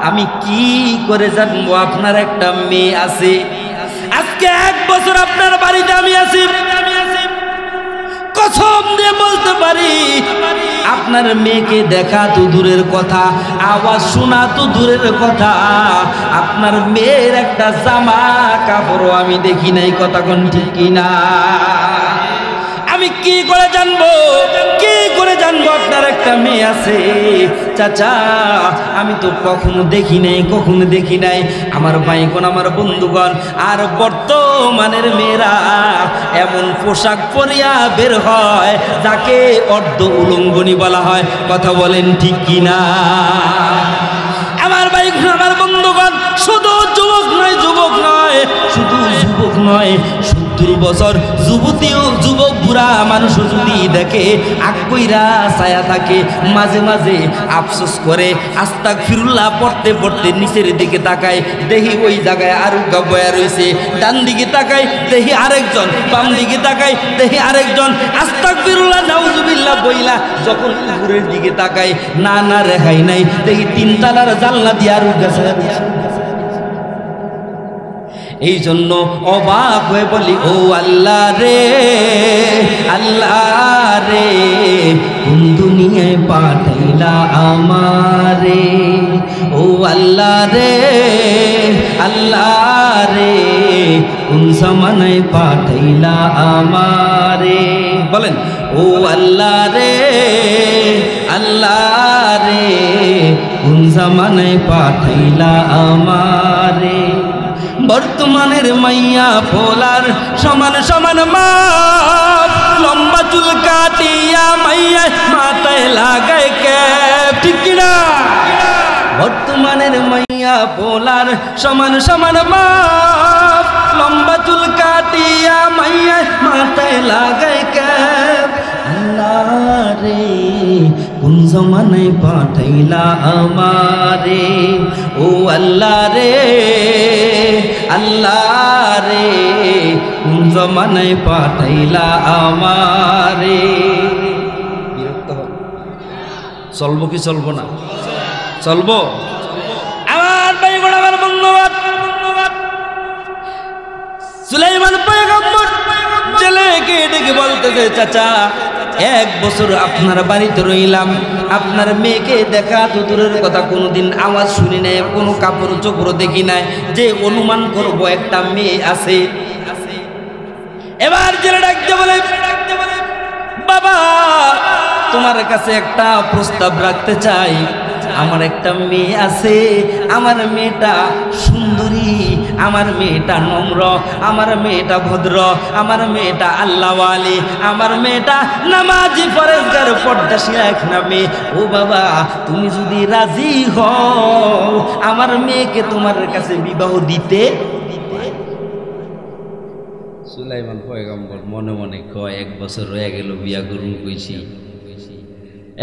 আমি কি করে জানবো আপনার একটা মেয়ে আছে? আজকে এক বছর আপনার বাড়িতে আমি আছি, কসম দিয়ে বলতে পারি আপনার মেয়েকে দেখা তো দূরের কথা, আওয়াজ শোনা তো দূরের কথা, আপনার মেয়ের একটা জামা কাপড়ও আমি দেখি নাই। কথা কোন ঠিক কিনা? আমি কি করে জানবো কি করে জানবো আপনার একটা মেয়ে আছে? চাচা আমি তো কখনো দেখি নাই, কখনো দেখি নাই। আমার ভাইগণ, আমার বন্ধুগণ, আর বর্তমানের মেয়েরা এমন পোশাক পরিয়া বের হয় যাকে অর্ধ উলঙ্গনি বলা হয়। কথা বলেন ঠিক কিনা? আমার ভাইগণ, আমার বন্ধুগণ, শুধু যুবক নয়, যুবক নয়, শুধু যুবক নয়, সত্তর বছর যুবতীও, যুবক বুড়া মানুষ যদি দেখে আকইরা ছায়া থাকে, মাঝে মাঝে আফসোস করে আস্তাগফিরুল্লাহ পড়তে পড়তে নিচের দিকে তাকায়, দেখি ওই জায়গায় আর একটা বয়া রয়েছে। ডান দিকে তাকায় দেখি আরেকজন, বাম দিকে তাকায় দেখি আরেকজন। আস্তাগফিরুল্লাহ নাউজুবিল্লাহ বইলা যখন উপরের দিকে তাকায়, না না রেহাই নাই, দেখি তিনতলার জানলা দিয়ে আর একটা ছায়া রয়েছে। এই জন্য অবাক হয়ে বলি, ও আল্লাহ রে, আল্লাহ রে, কোন দুনিয়ায় পাঠাইলা আমারে? ও আল্লাহ রে, আল্লাহ রে, কোন জামানায় পাঠাইলা আমারে? বলেন, ও আল্লাহ রে, আল্লাহ রে, কোন জামানায় পাঠাইলা আমারে? বর্তমানের মাইয়া ফোলার সমান সমান মাপ, লম্বা চুল কাটিয়া মাইয়া মাথায় লাগায় ক্যাপ, ঠিক কিনা? বর্তমানের মাইয়া ফোলার সমান সমান মাপ, লম্বা চুল কাটিয়া মাইয়া মাথায় লাগায় ক্যাপ। আল্লাহ রে, কোন জমানায় পাঠাইলা আমারে? ও আল্লাহ রে, আল্লাহ রে, কোন জমানায় পাঠাইলা আমারে? বিরক্ত হল। চলবো কি চলবো না? চলবো। আমার ভাই বোন, আমার বন্ধুবাদ, সুলাইমান পয়গম্বর জেলেকে ডেকে বলতেছে, চাচা এক বছর আপনার বাড়িতে রইলাম, আপনার মেয়েকে দেখা তো দূরের কথা, কোনোদিন আওয়াজ শুনি নাই, কোনো কাপড় চোপড় দেখি নাই, যে অনুমান করব একটা মেয়ে আছে। এবার জেলে ডাকতে বলে, বাবা তোমার কাছে একটা প্রস্তাব রাখতে চাই। আমার একটা মেয়ে আছে, আমার মেয়েটা সুন্দরী, আমার মেয়েটা নম্র, আমার মেয়েটা ভদ্র, আমার মেয়েটা আল্লাহওয়ালি, আমার মেয়েটা নামাজি পরেশগার পর্দাশী এক নামে। ও বাবা তুমি যদি রাজি হও, আমার মেয়েকে তোমার কাছে বিবাহ দিতে দিতে সুলাইমান পয়গম্বর মনে মনে কয় এক বছর হয়ে গেল বিয়া করুম কইছি,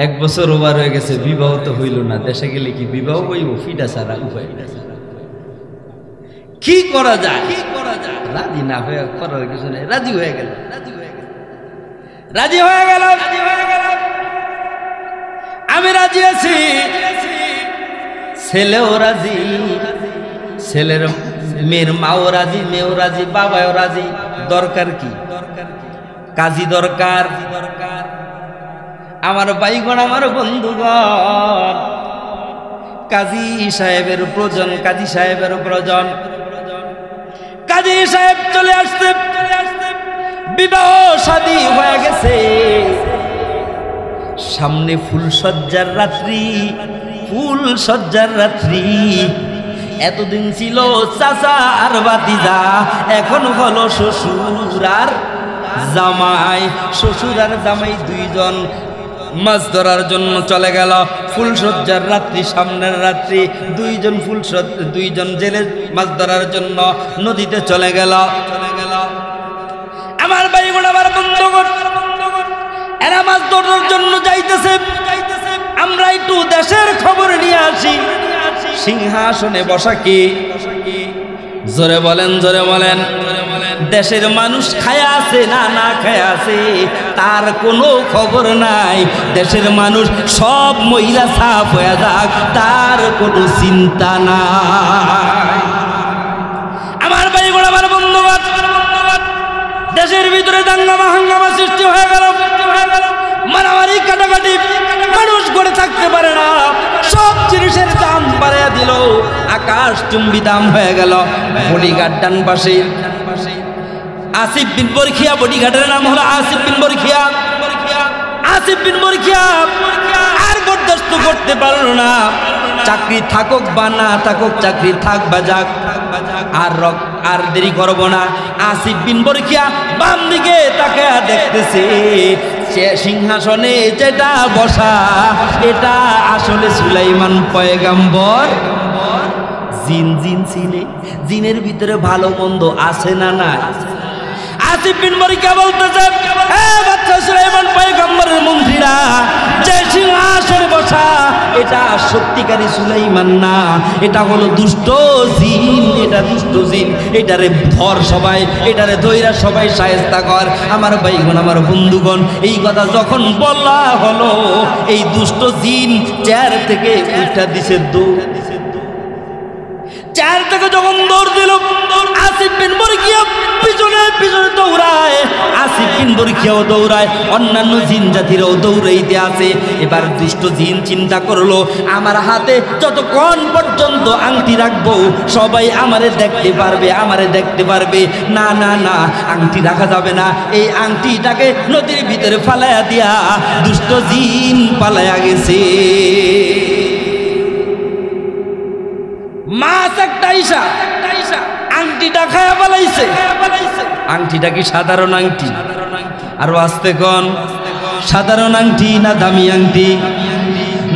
এক বছর ওভার হয়ে গেছে বিবাহ তো হইল না, দেশে গেলে কি বিবাহ হইব? ফিডা ছাড়া উপায় কি করা যায়? কি করা যায়? রাজি না হয়ে করার কিছু নেই। রাজি হয়ে গেল, রাজি হয়ে গেল, রাজি হয়ে গেল, রাজি হয়ে গেল। আমি রাজি আছি, ছেলেও রাজি, ছেলের মেয়ের মাও রাজি, মেয়েও রাজি, বাবাও রাজি। দরকার কি? কাজী দরকার। আমার ভাইগণ, আমার বন্ধুগণ, কাজী সাহেবের প্রয়োজন, কাজী সাহেবের প্রয়োজন। কাজী সাহেব চলে আসতে বিবাহ শাদী হয়ে গেছে, সামনে ফুলসজ্জার রাত্রি, ফুলসজ্জার রাত্রি। এতদিন ছিল চাচা আর বাতিজা, এখন হলো শ্বশুর আর জামাই। শ্বশুর আর জামাই দুইজন মাছ ধরার জন্য চলে গেল। ফুলসজ্জার রাত্রি, সামনের রাত্রি, দুইজন ফুলসজ্জা, দুইজন জেলে মাছ ধরার জন্য নদীতে চলে গেল। আমার বাড়িগুলো আমার বন্ধ কর, এরা মাছ ধরার জন্য যাইতেছে, আমরা একটু দেশের খবর নিয়ে আসি। সিংহাসনে বসা কি? জোরে বলেন, জোরে বলেন। দেশের মানুষ খায়া আছে না না খায়া আছে তার কোনো খবর নাই। দেশের মানুষ সব মহিলা সাফ হয়ে যাক, তার কোনো চিন্তা নাই। আমার বাড়িগুলো আমার বন্ধুবাদ, দেশের ভিতরে দাঙ্গামা হাঙ্গামা সৃষ্টি হয়ে গেল, মারামারি কাটাকাটি, মানুষ গড়ে থাকতে পারে না, সব জিনিসের দাম বাড়াইয়া দিল, আকাশ চুম্বি দাম হয়ে গেল। বডিঘাট ডান পাশে, আসিফ বিন বরখিয়া, বডিঘাটের নাম হলো আসিফ বিন বরখিয়া। আসিফ বিন বরখিয়া আর বরদাস্ত করতে পারল না, চাকরি থাকুক বা না থাকুক, চাকরি থাক বা যাক, আর রক্ত আর দেরি করব না। আসিফ বিন বরখিয়া বাম দিকে তাকায়া দেখতেছে সিংহাসনে যেটা বসা এটা আসলে সুলাইমান পয়গম্বর। জিন জিন ছিলে, জিনের ভিতরে ভালো মন্দ আছে না না? আসিফ বিন বরখিয়া বলতেছে, এ বাচ্চা সুলাইমান পয়গম্বরের মন্ত্রীরা, যে সিংহাসনে বসা এটা সত্যিকারী সুলাইমান না, এটা হলো দুষ্ট জিন, এটা দুষ্ট জিন, এটারে ধর সবাই, এটারে ধইরা সবাই শায়েস্তা কর। আমার ভাইগণ, আমার বন্ধুগণ, এই কথা যখন বলা হলো, এই দুষ্ট জিন চেয়ার থেকে উঠা দিছে দৌড়, চেয়ার থেকে যখন দৌড় দিল, আসিফ বিন বরখিয়া পিছনে পিছনে দৌড়ায়, আসিফ বিন বরখিয়াও দৌড়ায়, অন্যান্য জিন জাতিরাও দৌড়াইতে আসে। এবার দুষ্ট জিন চিন্তা করলো, আমার হাতে যতক্ষণ পর্যন্ত আংটি রাখবো সবাই আমারে দেখতে পারবে, আমারে দেখতে পারবে না, না না আংটি রাখা যাবে না। এই আংটিটাকে নদীর ভিতরে ফালাইয়া দিয়া দুষ্ট জিন পালাইয়া গেছে। মাছ একটা ইসা আংটিটা খায়া পালাইছে। আংটিটা কি সাধারণ আংটি? আরো আসতে কোন সাধারণ আংটি না দামি আংটি?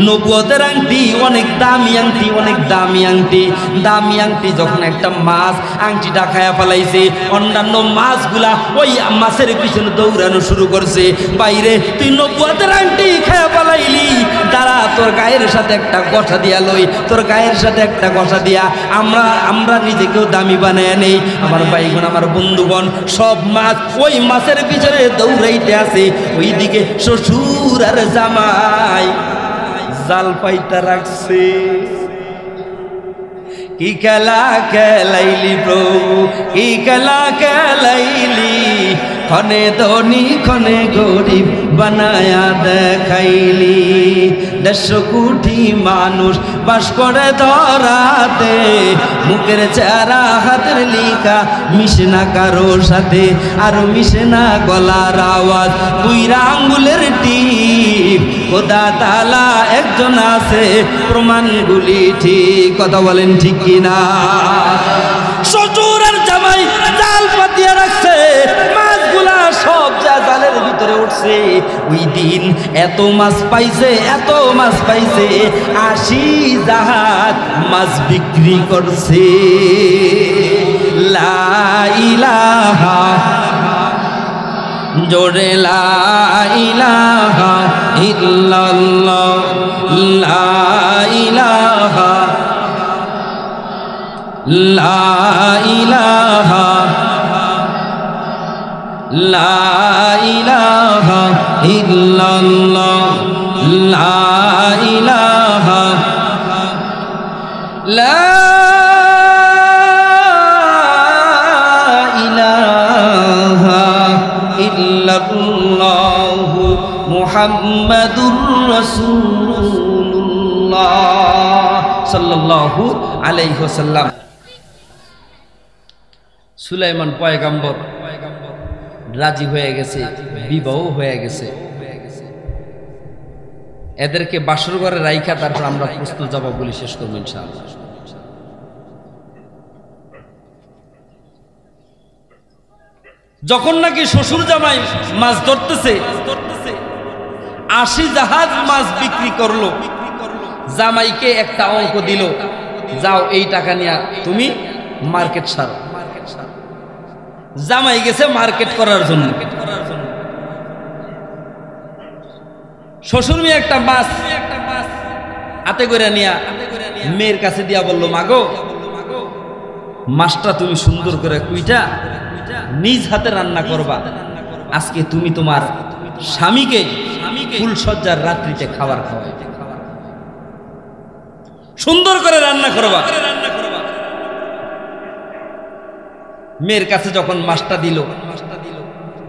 নবুয়তের আংটি, অনেক দামি আংটি, অনেক দামি আংটি। দামি আংটি যখন একটা মাছ আংটিটা খায়া ফেলাইছে, অন্যান্য মাছগুলা ওই মাছের পিছনে দৌড়ানো শুরু করছে, বাইরে তুই নবুয়তের আংটি খায়া ফেলাইলি, তারা তোর গায়ের সাথে একটা গঠা দিয়া লই, তোর গায়ের সাথে একটা গঠা দিয়া আমরা আমরা নিজেকেও দামি বানায় নেই। আমার ভাইগণ, আমার বন্ধুগণ, সব মাছ ওই মাছের পিছনে দৌড়াইতে আসে। ওইদিকে শ্বশুর আর জামাই জাল পাইতা রাখছে। কি খেলা খেলাইলি প্রভু, কি খেলা খেলাইলি, ক্ষণে ধনী ক্ষণে গরিব বানায়া দেখাইলি। দেড়শো কোটি মানুষ বাস করে ধরাতে, মুখের চেহারা হাতের লিখা মিশে না কারোর সাথে, আর মিশে না গলার আওয়াজ দুইরা আঙ্গুলের টিপ। খোদা তালা একজন আছে, প্রমাণগুলি ঠিক। কথা বলেন ঠিক কিনা? শ্বশুর আর জামাই জাল পাতিয়া রাখছে, মাছগুলা সব জালের ভিতরে উঠছে। ওই দিন এত মাছ পাইছে, এত মাছ পাইছে, আশি জাহাজ মাছ বিক্রি করছে। লা ইলাহা ওরে লা ইলাহা ইল্লাল্লাহ লা ইলাহা লা ইলাহা লা ইলাহা ইল্লাল্লাহ লা ইলাহা লা Muhammadur Rasulullah sallallahu alaihi wasallam. Sulaiman পয়গম্বর রাজি হয়ে গেছে, বিবাহ হয়ে গেছে। এদেরকে বাসর ঘরে রাইখা তারপর আমরা প্রস্তুত যাব বলে শেষ করব ইনশাআল্লাহ। যখন নাকি শ্বশুর জামাই মাছ ধরতেছে, আশি জাহাজ মাছ বিক্রি করলো, জামাইকে একটা অঙ্ক দিল, যাও এই টাকা নিয়ে তুমি মার্কেট সারো। জামাই গেছে মার্কেট করার জন্য, শ্বশুর মেয়ে একটা মাছ হাতে করে নিয়ে মেয়ের কাছে দিয়া বললো, মাগো মাছটা তুমি সুন্দর করে কুইটা নিজ হাতে রান্না করবা, আজকে তুমি তোমার স্বামীকে ফুলসজ্জার রাত্রিতে খাবার খাওয়াই, সুন্দর করে রান্না করবা। মেয়ের কাছে যখন মাছটা দিল,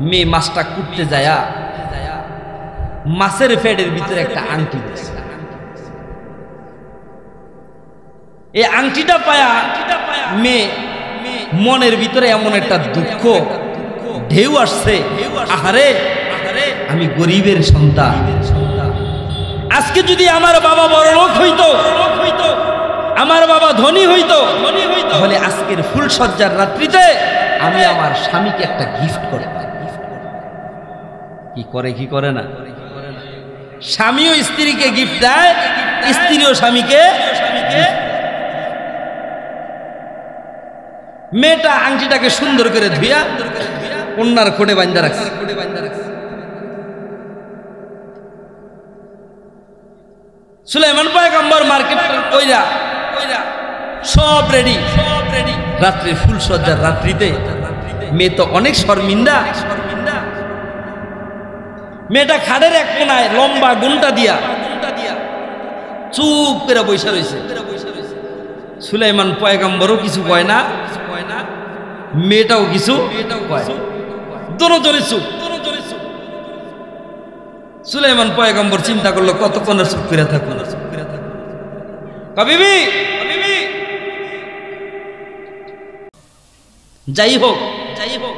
মেয়ে মাছটা কুটতে যায়, মাছের পেটের ভিতরে একটা আংটি দিছে। এই আংটিটা পায়া মেয়ে মনের ভিতরে এমন একটা দুঃখ ঢেউ আসছে, আহারে আমি গরিবের সন্তান, আজকে যদি আমার বাবা বড় লোক হইতো, আমার বাবা ধনী হইতো, তাহলে আজকের ফুলসজ্জার রাত্রিতে আমি আমার স্বামীকে একটা গিফট করতাম। কি করে কি করে না, স্বামীও স্ত্রীকে গিফট দেয়, স্ত্রীও স্বামীকে। মেয়েটা আংটিটাকে সুন্দর করে ধুইয়া ওনার কোটে বাঁধা রাখছে। সুলাইমান পয়গম্বর মার্কেট কইরা সব রেডি, রাত্রে ফুলসজ্জার রাত্রিতে মেয়ে তো অনেক শর্মিন্দা। মেয়েটা খাড়ের এক কোনায় লম্বা গুনটা দিয়া চুপ করে বসে রয়েছে। সুলাইমান পয়গম্বরও কিছু কয় না, মেয়েটাও কিছু কয়, দুজনে চুপ। সুলাইমান পয়গম্বর চিন্তা করলো, কতক্ষণ চুপ করে থাকুন। কবিবি যাই হোক যাই হোক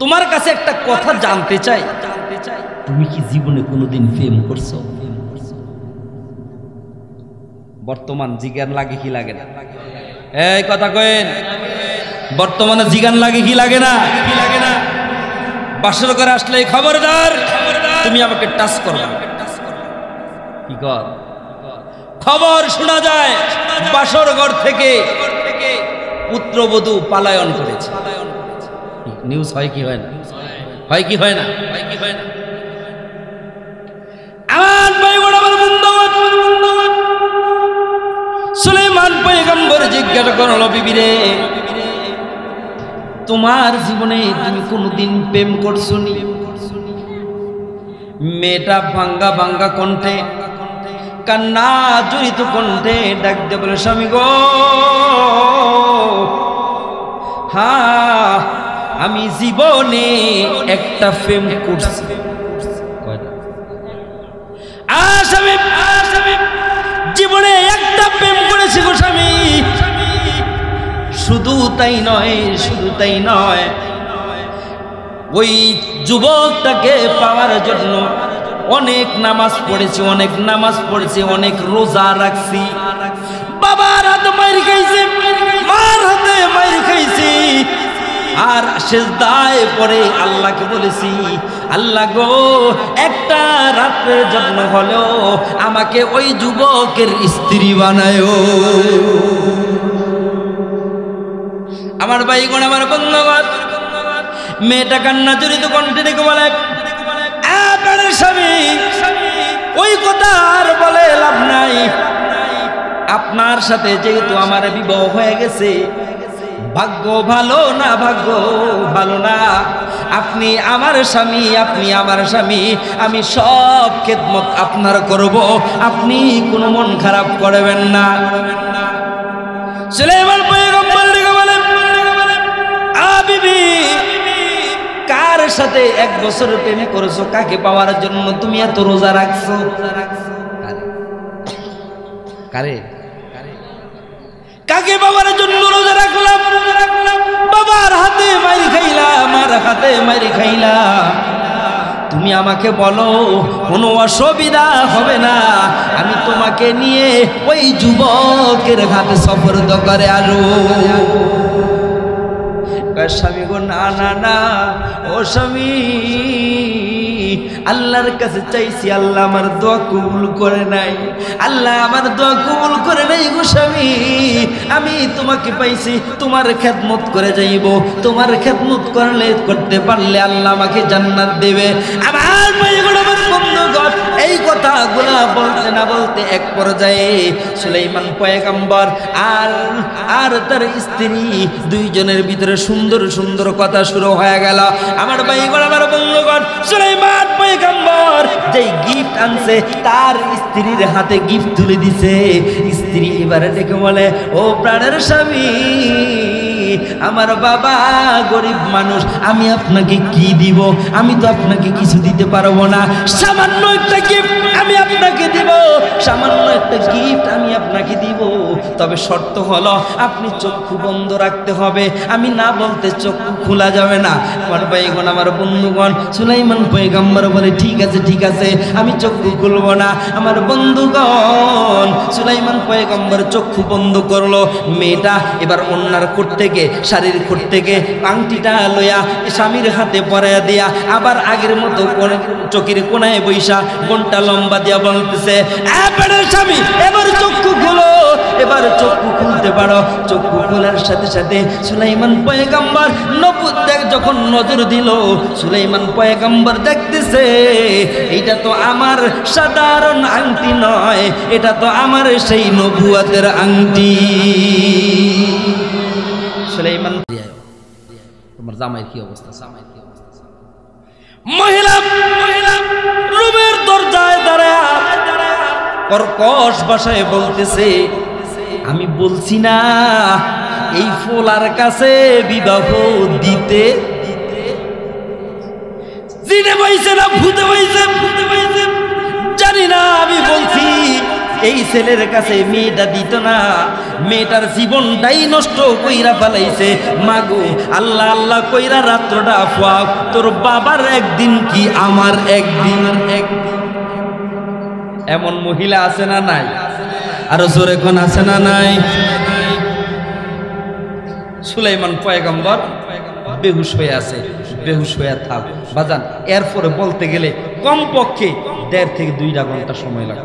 তোমার কাছে একটা কথা জানতে চাই, তুমি কি জীবনে কোনোদিন প্রেম করছো? বর্তমান জিগান লাগে কি লাগে না? এই কথা কইন, বর্তমানে জিগান লাগে কি লাগে না? বাসর করে আসলে খবরদার তুমি আমাকে টাচ করবা। কি কর খবর শোনা যায়, বাসর ঘর থেকে পুত্রবধূ পলায়ন করেছে। নিউজ হয় কি হয় না? হয় কি হয় না? আমার ভাই বড় বড় বন্ধু সুলাইমান পয়গম্বর জিজ্ঞাসা করলো, বিবি রে তোমার জীবনে তুমি কোনোদিন প্রেম করছনি? মেয়েটা ভাঙ্গা ভাঙ্গা কণ্ঠে কান্না জড়িত কণ্ঠে ডাকতে বলে, স্বামী গো হ্যাঁ আমি জীবনে একটা প্রেম করছি। স্বামী জীবনে একটা প্রেম করেছি গো স্বামী, শুধু তাই নয়, শুধু তাই নয়, ওই যুবকটাকে পাওয়ার জন্য অনেক নামাজ পড়েছি, অনেক নামাজ পড়েছি, অনেক রোজা রাখছি, বাবার হাতে মাইর খাইছি, মার হাতে মাইর খাইছি, আর সেজদায় পড়ে আল্লাহকে বলেছি, আল্লাহ গো একটা রাতের জন্য হলেও আমাকে ওই যুবকের স্ত্রী বানায়। আমার ভাইগণ, আমার বন্ধুগণ, মেয়েটা কান্না জড়িত কণ্ঠে ডেকে বলে, আপনার স্বামী ওই কথা আর বলে লাভ নাই, আপনার সাথে যেহেতু আমার বিবাহ হয়ে গেছে, ভাগ্য ভালো না, ভাগ্য ভালো না, আপনি আমার স্বামী, আপনি আমার স্বামী, আমি সব খেদমত আপনার করব, আপনি কোনো মন খারাপ করবেন না। সুলাইমান পয়গম্বর বলেন, আ বিবি, কার সাথে এক বছর প্রেমে করেছো, কাকে পাওয়ার জন্য তুমি এত রোজা রাখছো? কারে কাকে বাবার জন্য রোজা রাখলাম, বাবার হাতে মাইর খাইলাম, আমার হাতে মাইর খাইলাম, তুমি আমাকে বলো কোনো অসুবিধা হবে না, আমি তোমাকে নিয়ে ওই যুবকের হাতে সফরদ করে আলো। স্বামী গো, না না না, ও স্বামী, আল্লাহর কাছে চাইছি, আল্লাহ আমার দোয়া কবুল করে নাই, আল্লাহ আমার দোয়া কবুল করে নাই গো স্বামী, আমি তোমাকে পাইছি, তোমার খেদমত করে যাইব, তোমার খেদমত করলে করতে পারলে আল্লাহ আমাকে জান্নাত দেবে। আমার এই কথাগুলা বলতে না বলতে এক পর্যায়ে সুলাইমান পয়গম্বর আর আর তার স্ত্রী দুইজনের ভিতরে সুন্দর সুন্দর কথা শুরু হয়ে গেল। আমার ভাইগণ, আমার বন্ধুগণ, সুলাইমান পয়গম্বর যেই গিফট আনছে তার স্ত্রীর হাতে গিফট তুলে দিছে। স্ত্রী এবারে ডেকে বলে, ও প্রাণের স্বামী, আমার বাবা গরিব মানুষ, আমি আপনাকে কি দিব, আমি তো আপনাকে কিছু দিতে পারবো না, সামান্য একটা গিফট আমি আপনাকে দিব, সামান্য একটা গিফট আমি আপনাকে দিব, তবে শর্ত হলো আপনি চক্ষু বন্ধ রাখতে হবে, আমি না বলতে চক্ষু খোলা যাবে না। আমার ভাইগণ, আমার বন্ধুগণ, সুলাইমান পয়গম্বর বলে, ঠিক আছে ঠিক আছে, আমি চক্ষু খুলব না। আমার বন্ধুগণ, সুলাইমান পয়গম্বর চক্ষু বন্ধ করলো। মেয়েটা এবার ওন্নার কোট থেকে, শাড়ির কোট থেকে আংটিটা লইয়া স্বামীর হাতে পরাইয়া দিয়া আবার আগের মতো চকির কোনায় বৈশা ঘন্টা লম্বা দিয়া বলতেছে, স্বামী এবার চক্ষু খুলো, এবার চক্ষু খুলতে পারো। চক্ষু খোলার সাথে সাথে সুলাইমান পয়গম্বর নবুত দেখ যখন নজর দিল, সুলাইমান পয়গম্বর দেখতেছে এটা তো আমার সাধারণ আংটি নয়, এটা তো আমার সেই নবুয়াতের আংটি। সুলাইমান, তোমার জামাইয়ের কি অবস্থা? জামাইয়ের কি অবস্থা? মহিলা মহিলা রুমের দরজায় দাঁড়ায় কর্কশ ভাষায় বলতেছে, আমি বলছি না এই ফোলার কাছে বিবাহ দিতে? জিনে বইছে না ভূতে বইছে জানি না, আমি বলছি এই ছেলের কাছে মেয়েটা দিত না, মেয়েটার জীবনটাই নষ্ট কইরা ফেলাইছে। মাগো, আল্লাহ আল্লাহ কইরা রাত্রটা ফাঁক, তোর বাবার একদিন কি আমার একদিন। এমন মহিলা আছে না নাই? আরো জোরে কোন আছে না নাই? সুলাইমান পয়গম্বর বেহুশ হয়ে আছে। বেহুশ হয়ে থাক বাজান, এরপরে বলতে গেলে কমপক্ষে দেড় থেকে দুইটা ঘন্টা সময় লাগে।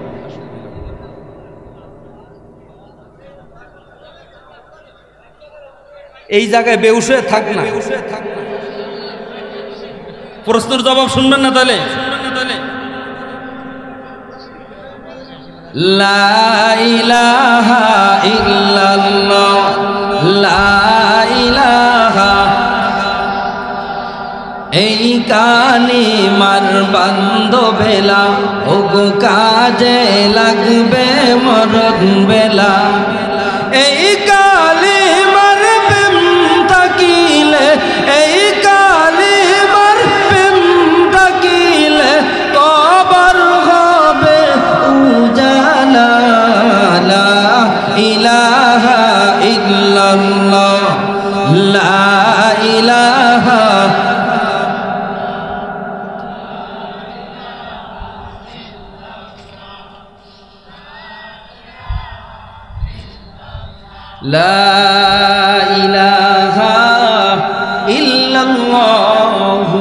এই জায়গায় বেহুশ হয়ে থাক না, প্রশ্নের জবাব শুনবেন না তাহলে। লা ইলাহা ইল্লাল্লাহ, লা ইলাহা, এই কালিমার বান্দবেলা, ওগো কাজে লাগবে মরণ বেলা, এই কালিমার প্রেম থাকিলে, এই কালিমার প্রেম থাকিলে কবর হবে উজালা। লা ইলাহা ইল্লাল্লাহ, লা ইলাহা। লা ইলাহা ইল্লাল্লাহ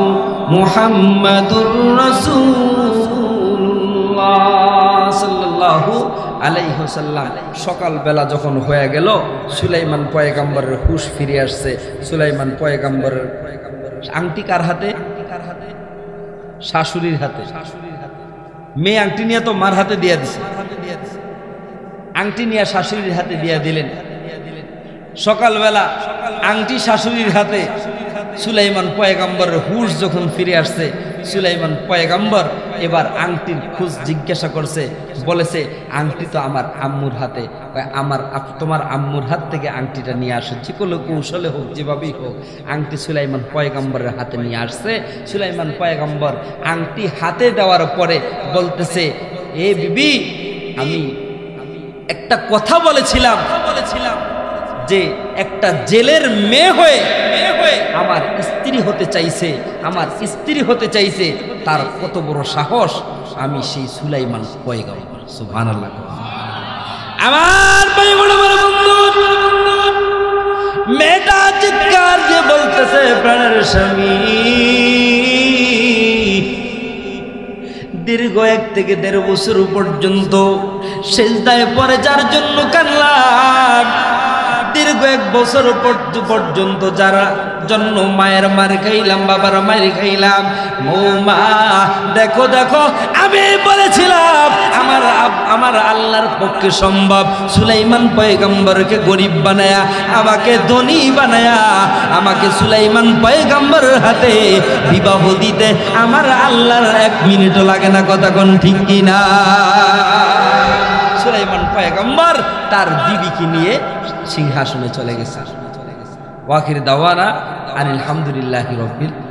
মুহাম্মাদুর রাসূলুল্লাহ সাল্লাল্লাহু আলাইহি ওয়াসাল্লাম। সকালবেলা যখন হয়ে গেল, সুলাইমান পয়গম্বরের হুঁশ ফিরে আসছে। সুলাইমান পয়গম্বরের আংটি কার হাতে? শাশুড়ির হাতে। মেয়ে আংটি নিয়ে তো মার হাতে দিয়া দিছে, আংটি নিয়ে শাশুড়ির হাতে দিয়া দিলেন। সকালবেলা আংটি শাশুড়ির হাতে। সুলাইমান পয়গম্বরের হুশ যখন ফিরে আসছে, সুলাইমান পয়গম্বর এবার আংটির খোঁজ জিজ্ঞাসা করছে, বলেছে আংটি তো আমার আম্মুর হাতে। আমার তোমার আম্মুর হাত থেকে আংটিটা নিয়ে আসো, যে কোনো কৌশলে হোক, যেভাবেই হোক আংটি সুলাইমান পয়গম্বরের হাতে নিয়ে আসছে। সুলাইমান পয়গম্বর আংটি হাতে দেওয়ার পরে বলতেছে, এ বিবি, আমি একটা কথা বলেছিলাম যে একটা জেলের মেয়ে হয়ে আমার স্ত্রী হতে চাইছে, আমার স্ত্রী হতে চাইছে, তার কত বড় সাহস। আমি সেই সুলাইমান পয়গম্বর। সুবহানাল্লাহ। আমার মেয়েটা চিৎকার দিয়ে বলতেছে, প্রাণের স্বামী, দীর্ঘ এক থেকে দেড় বছর পর্যন্ত সেজদায় পড়ে যার জন্য কান্নার, দীর্ঘ এক বছর পর্যন্ত যারা জন্য মায়ের মার খাইলাম, বাবার মার খাইলাম। মৌমা দেখো দেখো, আমি বলেছিলাম আমার আমার আল্লাহর পক্ষে সম্ভব। সুলাইমান পয়গম্বরকে গরিব বানায়া, আমাকে ধনী বানায়া, আমাকে সুলাইমান পয়গম্বরের হাতে বিবাহ দিতে আমার আল্লাহর এক মিনিটও লাগে না। কথা কোন ঠিক কিনা? সুলাইমান পয়গম্বর তার বিবিকে নিয়ে সিংহাসনে চলে গেছে। ওয়াখির দাওয়ানা আলহামদুলিল্লাহি রাব্বিল